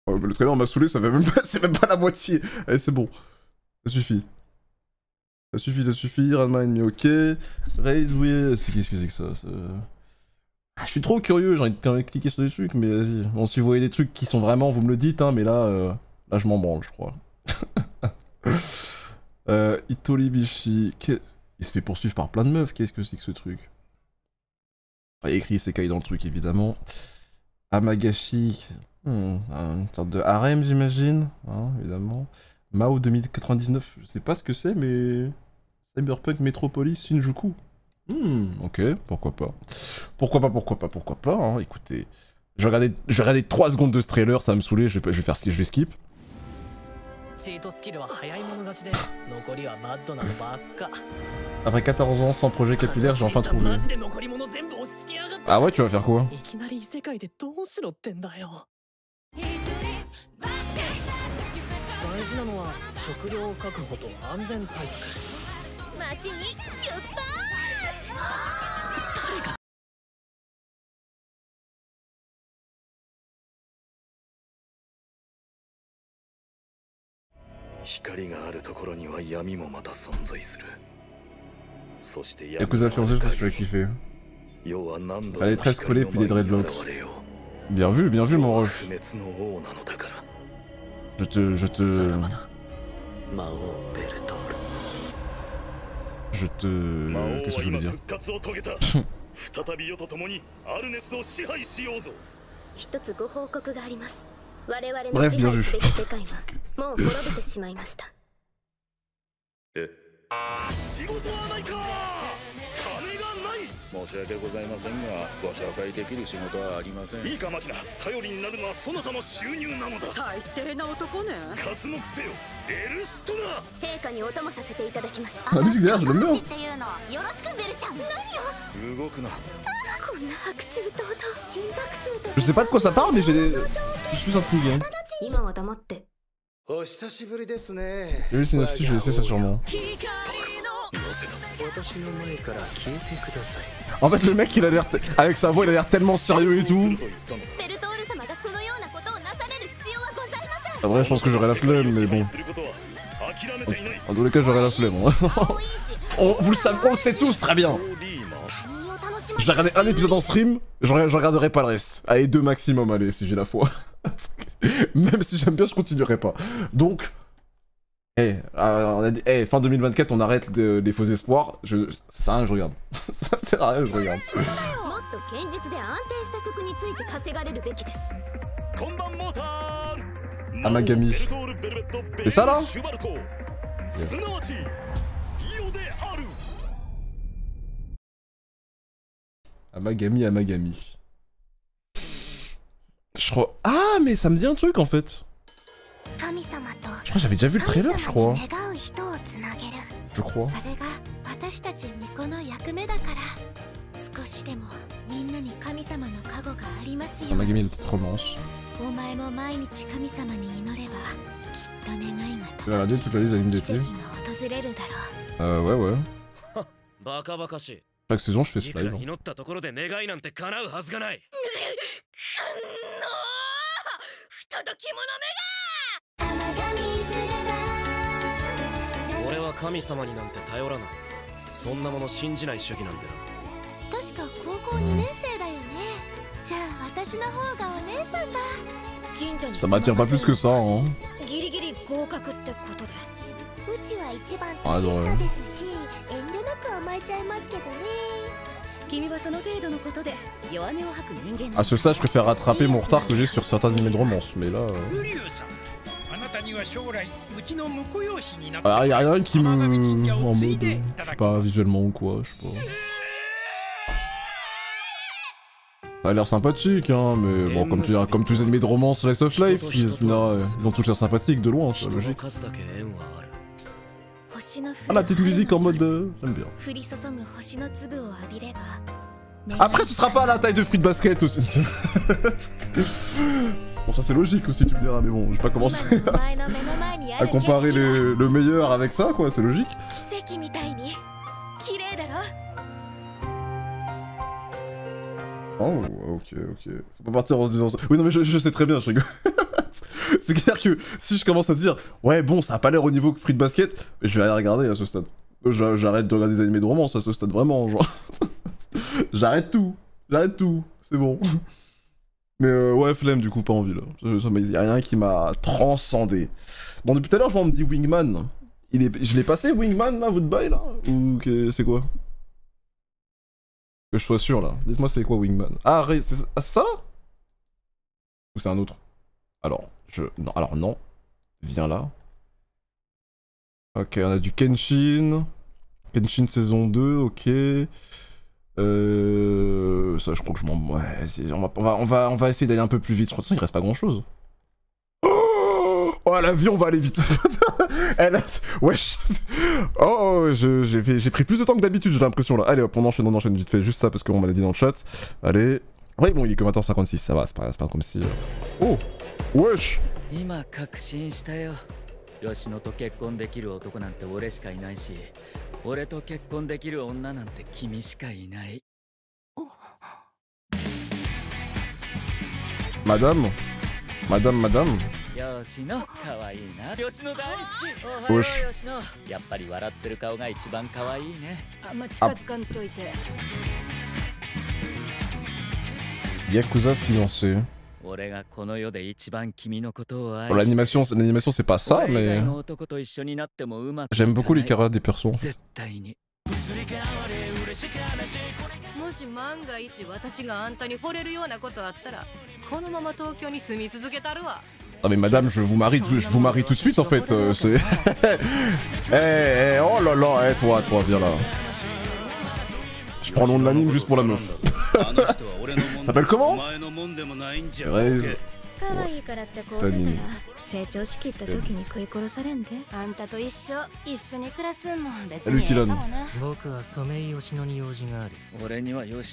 Oh, mais le trailer m'a saoulé, ça fait même pas... C'est même pas la moitié. Allez, c'est bon. Ça suffit, Ranma ennemi, ok. Raise with... Qu'est-ce que c'est que ça, je suis trop curieux, j'ai envie de cliquer sur des trucs, mais vas-y. Bon, si vous voyez des trucs qui sont vraiment, vous me le dites, hein, mais là, là je m'en branle, je crois. Itolibishi... Il se fait poursuivre par plein de meufs, qu'est-ce que c'est que ce truc? Il y a écrit Sekai dans le truc, évidemment. Amagashi... une sorte de harem, j'imagine, hein, évidemment. Mao 2099, je sais pas ce que c'est, mais... Cyberpunk Metropolis Shinjuku. Ok, pourquoi pas, hein, écoutez. Je regardais 3 secondes de ce trailer, ça me saoulait, je vais skip. Après 14 ans sans projet capillaire, j'ai enfin trouvé. Ah ouais, tu vas faire quoi? Yakuza fiancé, je pense que tu vas kiffer. Fallait 13 collés puis des dreadlocks. Bien vu mon roche. Qu'est-ce que je voulais dire? Bref, bien vu. La musique derrière, je le meurs. Je sais pas de quoi ça parle, mais je suis intrigué. J'ai vu Synopsis, j'ai laissé ça sûrement. En fait, le mec, il a l'air avec sa voix, il a l'air tellement sérieux et tout. En vrai, je pense que j'aurais la flemme, mais bon. En tous les cas, j'aurais la flemme. On le sait tous très bien. J'ai regardé un épisode en stream, je regarderai pas le reste. Allez, 2 maximum, allez, si j'ai la foi. Même si j'aime bien, je continuerai pas. Donc. Fin 2024, on arrête les faux espoirs. Ça sert à rien, je regarde. Ça sert à rien, je regarde. Amagami. C'est ça là? Amagami. Je crois. Ah, mais ça me dit un truc en fait. Je crois que j'avais déjà vu le trailer, je crois. Je crois. On a gagné une petite romance. Tu vas regarder toute la liste d'animes d'été. Ouais. Chaque saison, je fais ce live. Ça m'attire pas plus que ça, hein. Ah, j'aurais. À ce stade, je préfère rattraper mon retard que j'ai sur certains animés de romance, mais là... Ah, y'a rien qui me... en mode... je sais pas, visuellement ou quoi, je sais pas... Ça a l'air sympathique, hein, mais bon, comme, comme tous les animés de romance Slice of Life, ils ont tous l'air sympathiques de loin, c'est logique. Ah, la petite musique en mode... j'aime bien. Après, ce sera pas à la taille de Fruit Basket aussi. Bon, ça c'est logique aussi, tu me diras, mais bon, j'ai pas commencé à comparer le meilleur avec ça, quoi, c'est logique. Oh, ok. Faut pas partir en se disant ça. Oui, non, mais je sais très bien, je rigole. C'est clair que si je commence à dire, ouais, bon, ça a pas l'air au niveau que Fruit Basket, je vais aller regarder à ce stade. J'arrête de regarder des animés de romance à ce stade, vraiment, genre. J'arrête tout, c'est bon. Mais ouais, flemme, du coup, pas envie, là. Y a rien qui m'a transcendé. Bon, depuis tout à l'heure, je vois, on me dit Wingman. Je l'ai passé, Wingman, là, votre bail, là? Ou c'est quoi? Que je sois sûr là, dites-moi c'est quoi Wingman? Ah, c'est ça? Ou c'est un autre? Alors, non, viens là. Ok, on a du Kenshin. Kenshin saison 2, ok. Ça, je crois que je m'en... Ouais, on va essayer d'aller un peu plus vite, je crois qu'il reste pas grand-chose. Oh, la vie, on va aller vite. Elle a... Wesh. Oh, j'ai pris plus de temps que d'habitude, j'ai l'impression, là. Allez, hop, on enchaîne vite fait. Juste ça, parce qu'on m'a dit dans le chat. Allez. Ouais, bon, il est comme 20h56, ça va, c'est pas comme si... Oh. Wesh. Madame. Wesh. Yakuza fiancé. Bon, l'animation c'est pas ça, mais... J'aime beaucoup les carrières des persos. Non mais madame, je vous marie tout de suite en fait, c'est... oh là là, toi, viens là. Je prends le nom de l'anime juste pour la meuf. T'appelles comment? Raise... Tanine.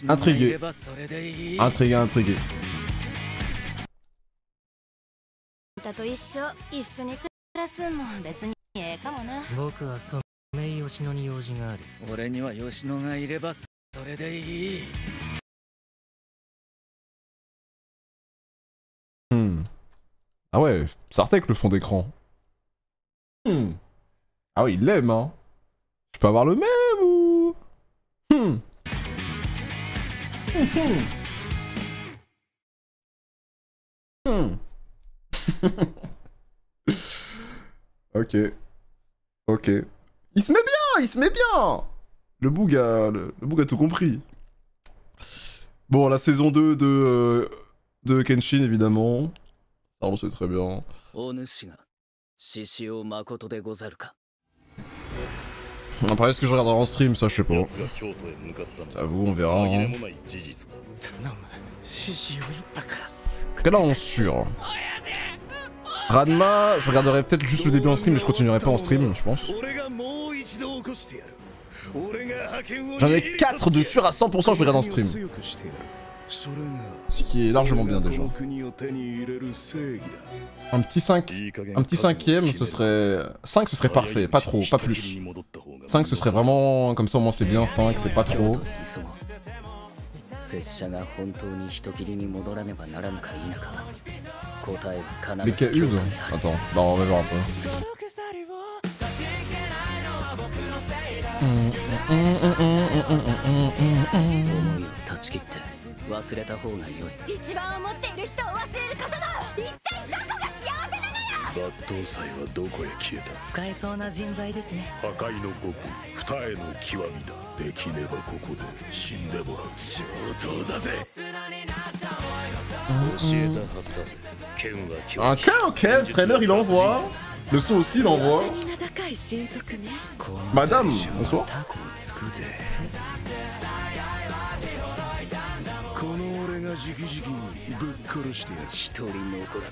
Intrigué. Ah ouais, ça retèque le fond d'écran. Ah oui, il l'aime, hein. Je peux avoir le même ou... Ok. Il se met bien. Le bug a tout compris. Bon, la saison 2 de Kenshin, évidemment. Ah, on sait très bien. Après, est-ce que je regarderai en stream, ça, je sais pas. J'avoue, on verra, hein. Quelle avance sûre. Ranma, je regarderai peut-être juste le début en stream, mais je continuerai pas en stream, je pense. J'en ai 4 de sûr à 100%, je regarde en stream. Ce qui est largement bien déjà. Un petit 5, un petit 5ème, ce serait... 5 ce serait parfait, pas trop, pas plus. 5 ce serait vraiment... Comme ça au moins c'est bien, 5 c'est pas trop. Mecha-ude. Attends, bah on va voir un peu. Ok, le trailer il envoie, le son aussi il envoie. Madame, bonsoir.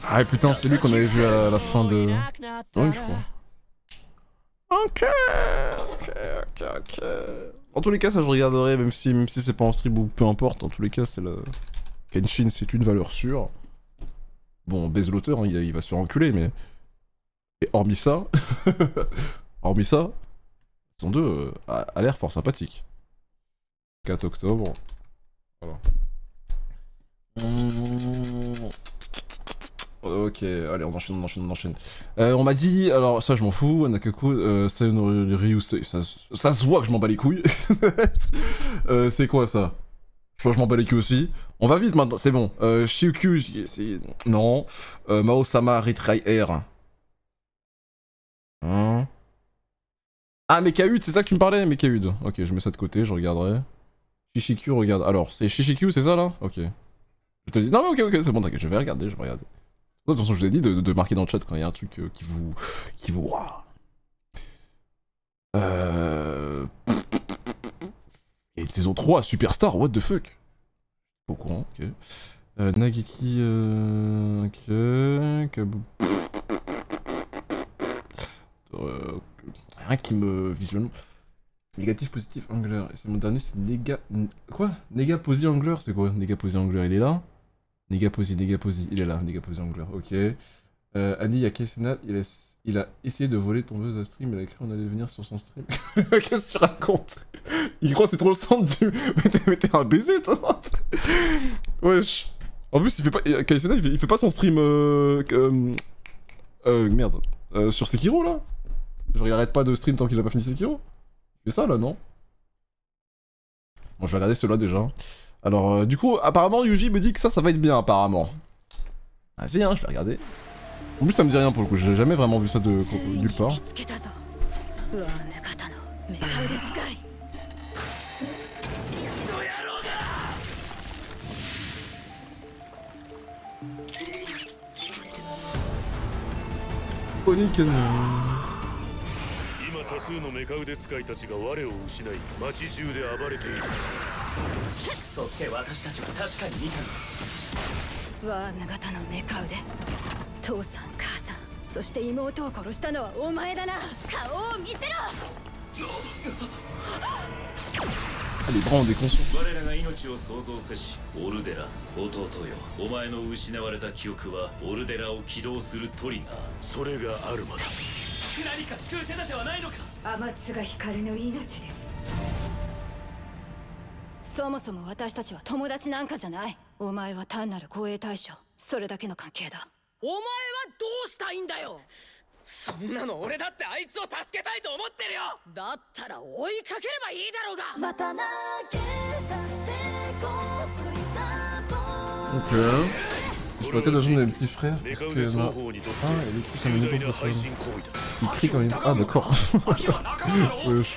Ah putain, c'est lui qu'on avait vu à la fin de... Oui, je crois. Ok, ok, ok, ok. En tous les cas, ça je regarderai, même si c'est pas en stream ou peu importe. En tous les cas, c'est le... Kenshin, c'est une valeur sûre. Bon, baise l'auteur, hein, il va se faire enculer, mais... Et hormis ça... hormis ça... Son 2 a l'air fort sympathique. 4 octobre... Voilà. Ok, allez, on enchaîne. On m'a dit, alors ça je m'en fous, Anakaku, Ryusei, ça se voit que je m'en bats les couilles. C'est quoi ça? Je crois que je m'en bats les couilles aussi. On va vite maintenant, c'est bon. Shiukyu, non. Mao-sama, Retry Air. Hein? Ah, Mecha-ude, c'est ça que tu me parlais, Mecha-ude. Ok, je mets ça de côté, je regarderai. Shishikyu, regarde. Alors, c'est Shishikyu, c'est ça là? Ok. Je te dis, non mais ok, c'est bon, t'inquiète, je vais regarder. De toute façon, je vous ai dit de marquer dans le chat quand il y a un truc qui vous... Et saison 3, Superstar, what the fuck? Pas au courant, ok. Nagiki, rien qui me... visuellement... Négatif, positif, angler. Et c'est mon dernier, c'est néga... Quoi? Néga, posi, angler? C'est quoi? Néga, posi, angler, il est là? Néga, posi, il est là. Néga, posi, angler, ok. Annie Yake Senat, il a essayé de voler tombeuse à stream, mais il a cru qu'on allait venir sur son stream. Qu'est-ce que tu racontes? Il croit que c'est trop le centre du... Mais t'es un baiser, toi. Wesh. En plus, il fait pas... Yake Senat, il fait pas son stream... merde. Sur Sekiro, là? Genre, il arrête pas de stream tant qu'il a pas fini Sekiro? C'est ça là, non? Bon, je vais regarder ceux-là déjà. Alors, du coup, apparemment, Yuji me dit que ça va être bien, apparemment. Ah si, hein, je vais regarder. En plus, ça me dit rien pour le coup, j'ai jamais vraiment vu ça de nulle part. Oniken. Allez, bras en déconçon. Okay. Je vois de mes petits frères, parce que là... Ah, il crie comme une époque. Il crie comme une... Ah, d'accord. Wesh.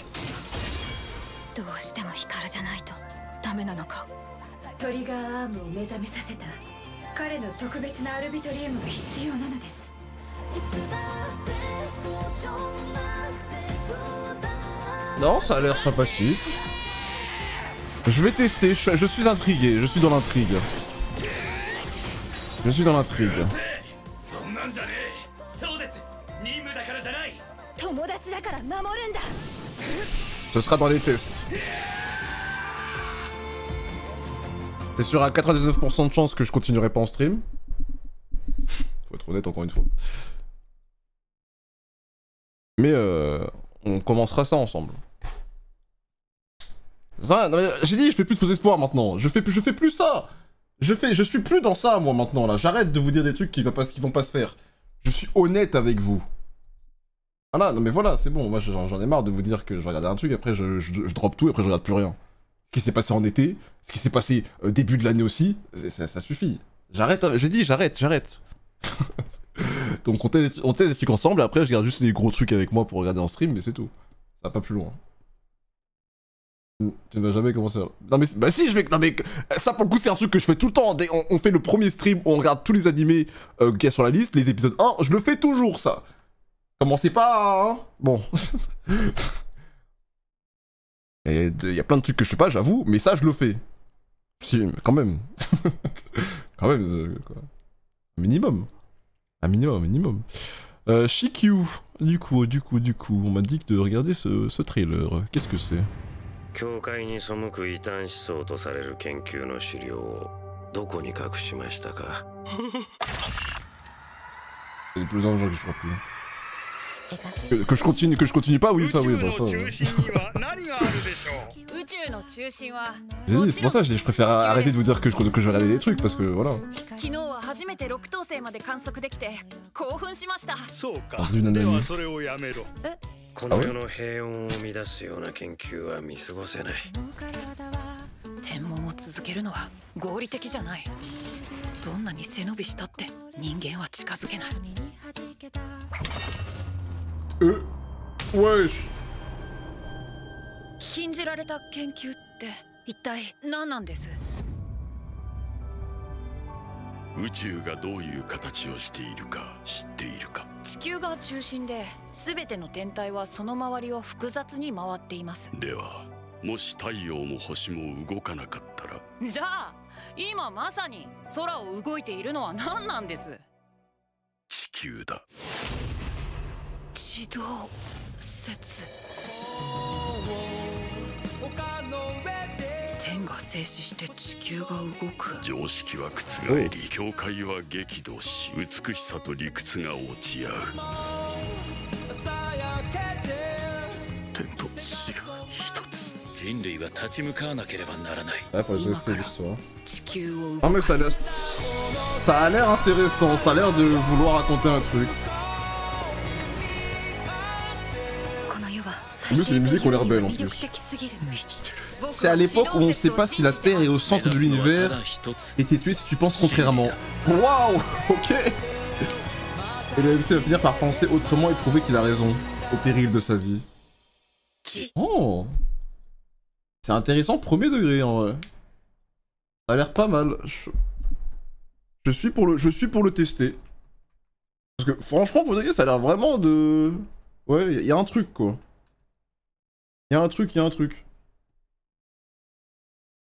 Non, ça a l'air sympathique. Je vais tester, je suis intrigué, je suis dans l'intrigue. Ce sera dans les tests. C'est sûr à 99% de chance que je continuerai pas en stream. Faut être honnête encore une fois. Mais on commencera ça ensemble. J'ai dit, je fais plus de faux espoirs maintenant. Je fais plus ça. Je suis plus dans ça moi maintenant là. J'arrête de vous dire des trucs qui vont pas se faire. Je suis honnête avec vous. Voilà, non mais voilà, c'est bon. Moi j'en ai marre de vous dire que je regarde un truc, après je drop tout, et après je regarde plus rien. Ce qui s'est passé en été, ce qui s'est passé début de l'année aussi, ça suffit. J'arrête, j'ai dit j'arrête. Donc on teste des trucs ensemble, après je regarde juste les gros trucs avec moi pour regarder en stream, mais c'est tout. Ça va pas plus loin. Tu ne vas jamais commencer à... Non mais bah si je vais... Non mais ça pour le coup c'est un truc que je fais tout le temps. On fait le premier stream où on regarde tous les animés qu'il y a sur la liste, les épisodes 1, je le fais toujours ça. Commencez pas hein. Bon. Et il y a plein de trucs que je fais pas, j'avoue, mais ça je le fais. Si, quand même. Quand même, quoi. Minimum. Un minimum, minimum. Shikyu, du coup, on m'a dit de regarder ce trailer. Qu'est-ce que c'est? 教会に背く異端思想とされる研究の資料をどこに隠しましたか。Les plus gens qui je crois plus. Que je continue pas oui ça oui bon ça. C'est pour ça que je préfère arrêter de vous dire que je vais regarder des trucs parce que voilà. Ah oui. Wesh. Ah mais ça a l'air intéressant, ça a l'air de vouloir raconter un truc. En plus, les musiques ont l'air belles en plus. C'est à l'époque où on ne sait pas si la Terre est au centre de l'univers et t'es tué si tu penses contrairement. Waouh, ok. Et le MC va finir par penser autrement et prouver qu'il a raison, au péril de sa vie. Oh. C'est intéressant, premier degré en vrai. Ça a l'air pas mal. Je suis pour le tester. Parce que franchement, pour dire ça a l'air vraiment de... Ouais, il y a un truc quoi. Il y a un truc. Il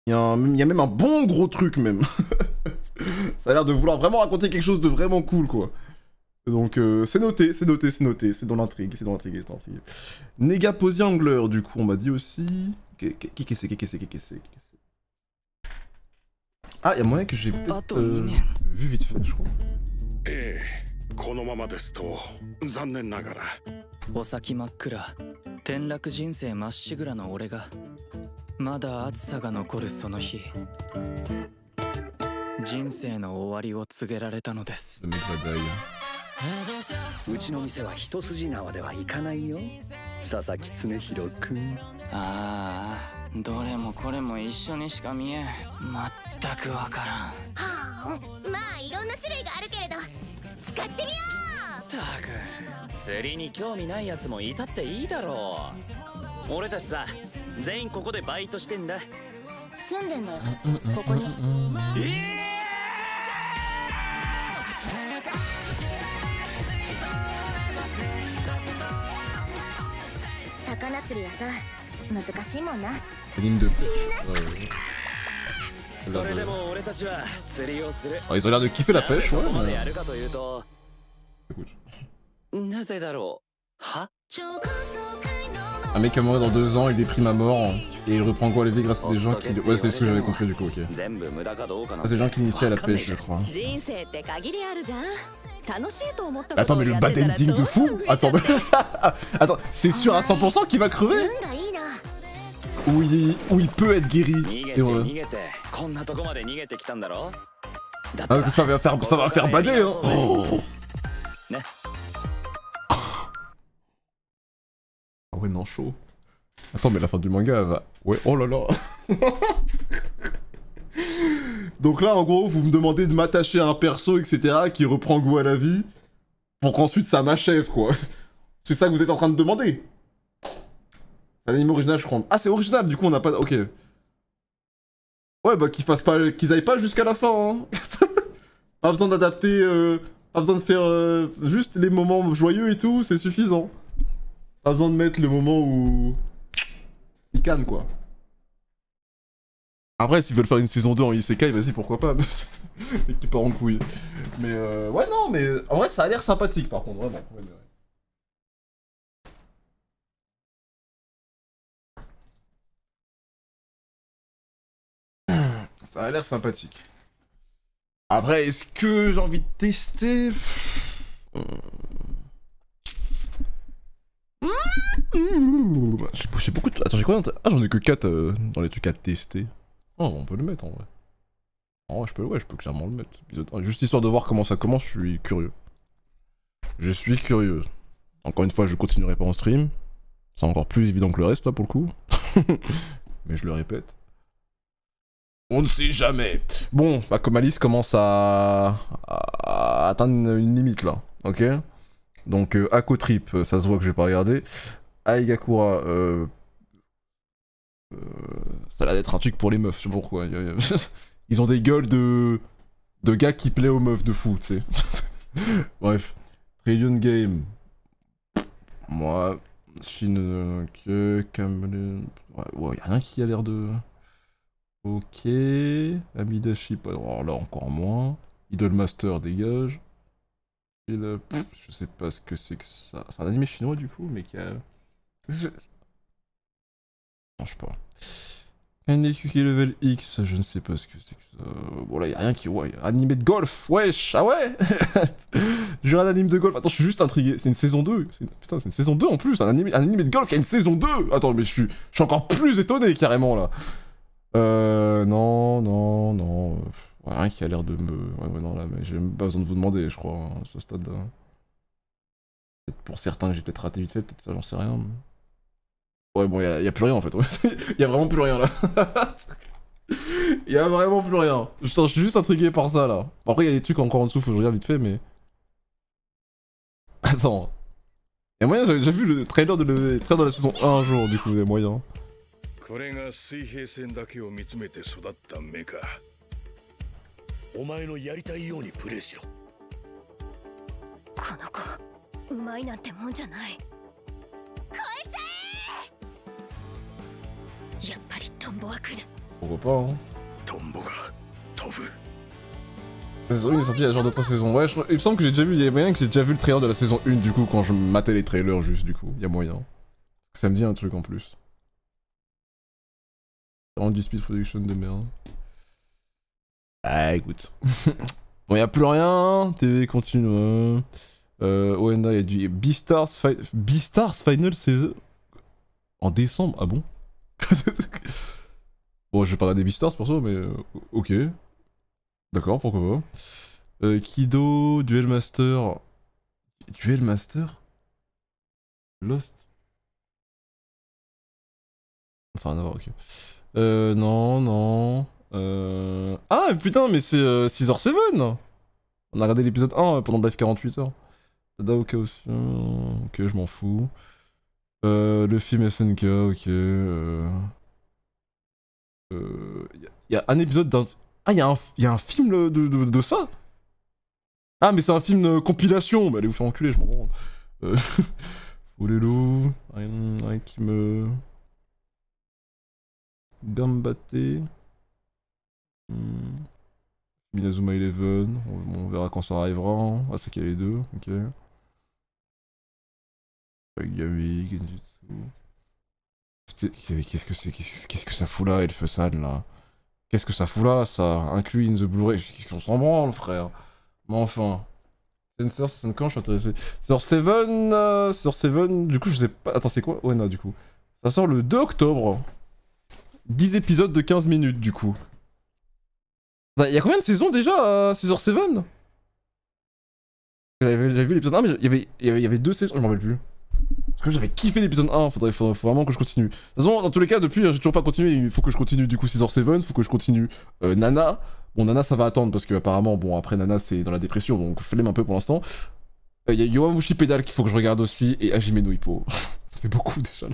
y a même un bon gros truc, même. Ça a l'air de vouloir vraiment raconter quelque chose de vraiment cool, quoi. Donc, c'est noté. C'est dans l'intrigue. Négaposie Angler, du coup, on m'a dit aussi... Qu'est-ce que c'est Ah, il y a moyen que j'ai peut-être vu vite fait, je crois. Eh, Ah, ils ont l'air de kiffer la pêche, ouais. Écoute. Un mec a mort dans 2 ans, il déprime à mort et il reprend quoi à la vie grâce à des gens qui... Ouais, c'est ce que j'avais compris du coup, ok. C'est des gens qui initient à la pêche, je crois. Attends, mais le bad ending de fou. Attends, attends, c'est sûr à 100% qu'il va crever. Où il peut être guéri. Et voilà. Ah, ça va faire bader, hein. Oh. Ah ouais, non, chaud. Attends, mais la fin du manga, elle va... Ouais, oh là là. Donc là, en gros, vous me demandez de m'attacher à un perso, etc., qui reprend goût à la vie, pour qu'ensuite ça m'achève, quoi. C'est ça que vous êtes en train de demander. Un anime original, je crois. Ah, c'est original, du coup, on n'a pas... Ok. Ouais, bah, qu'ils aillent pas jusqu'à la fin, hein. Pas besoin d'adapter, pas besoin de faire juste les moments joyeux et tout, c'est suffisant. Pas besoin de mettre le moment où... ils cannent, quoi. Après, s'ils veulent faire une saison 2 en isekai, vas-y, pourquoi pas. Et qui part en couille. Mais ouais, non, mais... En vrai, ça a l'air sympathique, par contre, vraiment. Ouais, mais... Ça a l'air sympathique. Après, est-ce que j'ai envie de tester? J'ai beaucoup de... Attends, j'ai quoi dans ta... Ah, j'en ai que 4 dans les trucs à tester. Oh, on peut le mettre en vrai. En vrai, ouais, je peux clairement le mettre. Juste histoire de voir comment ça commence, je suis curieux. Je suis curieux. Encore une fois, je continuerai pas en stream. C'est encore plus évident que le reste, là, pour le coup. Mais je le répète. On ne sait jamais. Bon, bah comme Alice commence à atteindre une limite là, ok. Donc Ako Trip, ça se voit que j'ai pas regardé. Aigakura, ça a l'air d'être un truc pour les meufs, je sais pas pourquoi. Ils ont des gueules de gars qui plaît aux meufs de fou, tu sais. Bref, Trillion Game. Moi, Shin, ok, Camelot. Ouais, y a rien qui a l'air de... Ok, Amidashi, alors là encore moins. Idolmaster, dégage. Et là, je sais pas ce que c'est que ça. C'est un animé chinois du coup, mais qui a... Non, je sais pas. NDQ Level X, je ne sais pas ce que c'est que ça. Bon là, y a rien qui... Ouais, animé de golf, wesh, ah ouais. J'ai un anime de golf, attends, je suis juste intrigué. C'est une saison 2, putain, c'est une saison 2 en plus, un animé de golf qui a une saison 2. Attends, mais je suis encore plus étonné carrément là. Non. Ouais, rien qui a l'air de me... Ouais, non, là, mais j'ai même pas besoin de vous demander, je crois, hein, à ce stade-là. Peut-être pour certains que j'ai peut-être raté vite fait, peut-être ça, j'en sais rien. Mais... Ouais, bon, y a plus rien, en fait. Y a vraiment plus rien, là. Y a vraiment plus rien. Je suis juste intrigué par ça, là. Après, y a des trucs encore en dessous, faut que je regarde vite fait, mais... Attends. Y'a moyen, j'ai vu le trailer de la saison 1 un jour, du coup, y'a moyen. Pourquoi pas, hein. La saison 1 est sortie il y a genre d'autres saisons. Ouais, il me semble que j'ai déjà vu, il y a moyen que j'ai déjà vu le trailer de la saison 1 du coup quand je matais les trailers juste du coup. Il y a moyen. Ça me dit un truc en plus. Du speed production de merde. Ah écoute. Bon, y'a plus rien. TV continue. ONA, y'a du Beastars, Beastars Final Season. En décembre, ah bon. Bon, je vais pas regarder Beastars pour ça, mais ok. D'accord, pourquoi pas. Kido, Duel Master. Duel Master Lost. Ça n'a rien à voir, ok. Non. Ah, putain, mais c'est 6h7. On a regardé l'épisode 1 pendant le live 48 heures. Tadaoka aussi. Ok, je m'en fous. Le film SNK, ok. Y a un épisode d'un... Ah, y a un film de ça. Ah, mais c'est un film de compilation. Bah, allez vous faire enculer, je m'en rends. Olelo. Rien qui me... Gambate. Minazuma Eleven, on verra quand ça arrivera. Hein. Ah, c'est qu'il y a les deux, ok. Yami, Genjutsu. Qu'est-ce que c'est? Qu'est-ce que ça fout là, Elfesan, là? Qu'est-ce que ça fout là? Ça inclut in the Blu-ray. Qu'est-ce qu'on s'en branle, frère? Mais enfin... Sensor 7, quand je suis intéressé. Sensor 7, du coup je sais pas... Attends, c'est quoi? Ouais, non, du coup. Ça sort le 2 octobre. 10 épisodes de 15 minutes, du coup. Il y a combien de saisons déjà à Sensor 7? J'avais vu l'épisode 1, mais il y avait deux saisons, je m'en rappelle plus. Parce que j'avais kiffé l'épisode 1, faut vraiment que je continue. De toute façon, dans tous les cas, depuis, j'ai toujours pas continué, il faut que je continue du coup Sensor 7, faut que je continue Nana. Bon, Nana, ça va attendre, parce que apparemment, bon, après Nana, c'est dans la dépression, donc flemme un peu pour l'instant. Il y a Yohamushi Pédale qu'il faut que je regarde aussi, et Hajime no Hippo. Ça fait beaucoup, déjà.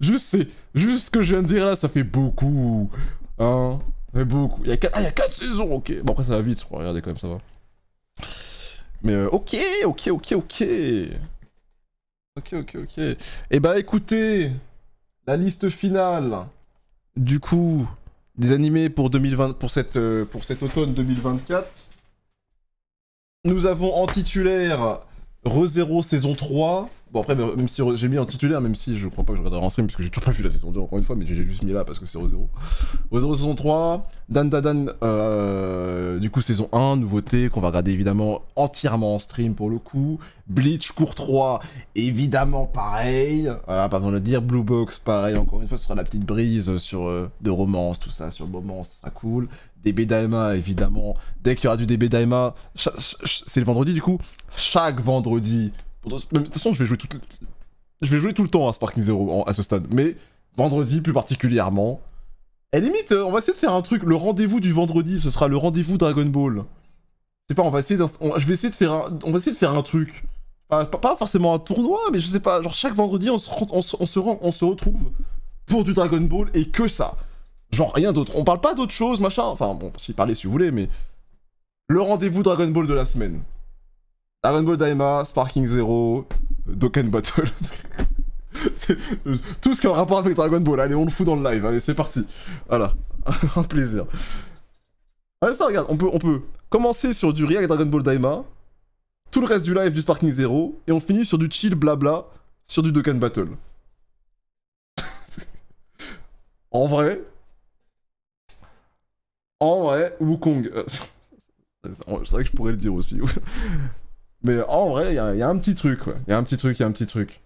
Juste ce que je viens de dire, là, ça fait beaucoup. Hein, ça fait beaucoup. Il y a 4 saisons, ok. Bon, après, ça va vite, je crois. Regardez, quand même, ça va. Mais ok. Et bah, écoutez, la liste finale, du coup... des animés pour 2020, pour cet automne 2024. Nous avons en titulaire Re Zero saison 3. Bon après, même si j'ai mis en titulaire, même si je crois pas que je regarderai en stream, parce que j'ai toujours pas vu la saison 2 encore une fois, mais j'ai juste mis là parce que c'est Re Zero. Re Zero saison 3, Dandadan, du coup saison 1, nouveauté qu'on va regarder évidemment entièrement en stream pour le coup. Bleach, cours 3, évidemment pareil, voilà, pas besoin de le dire. Blue Box, pareil, encore une fois, ce sera la petite brise sur de romance, tout ça, sur le moment, ce sera cool. DB Daima, évidemment, dès qu'il y aura du DB Daima, c'est le vendredi du coup, chaque vendredi. De toute façon, je vais jouer tout le temps à Sparking Zero à ce stade, mais vendredi plus particulièrement. Et limite, on va essayer de faire un truc, le rendez-vous du vendredi, ce sera le rendez-vous Dragon Ball. Je sais pas, on va essayer de faire un truc. Pas forcément un tournoi, mais je sais pas, genre chaque vendredi, on se retrouve pour du Dragon Ball et que ça. Genre rien d'autre, on parle pas d'autre chose, machin, enfin bon, si parlez si vous voulez, mais... Le rendez-vous Dragon Ball de la semaine. Dragon Ball Daima, Sparking Zero, Dokkan Battle. Tout ce qui est en rapport avec Dragon Ball. Allez, on le fout dans le live. Allez, c'est parti. Voilà. Un plaisir. Allez, ça, regarde. On peut commencer sur du react Dragon Ball Daima. Tout le reste du live du Sparking Zero. Et on finit sur du chill blabla. Sur du Dokkan Battle. En vrai, Wukong. C'est vrai que je pourrais le dire aussi. Mais en vrai, il y a un petit truc, ouais. Il y a un petit truc.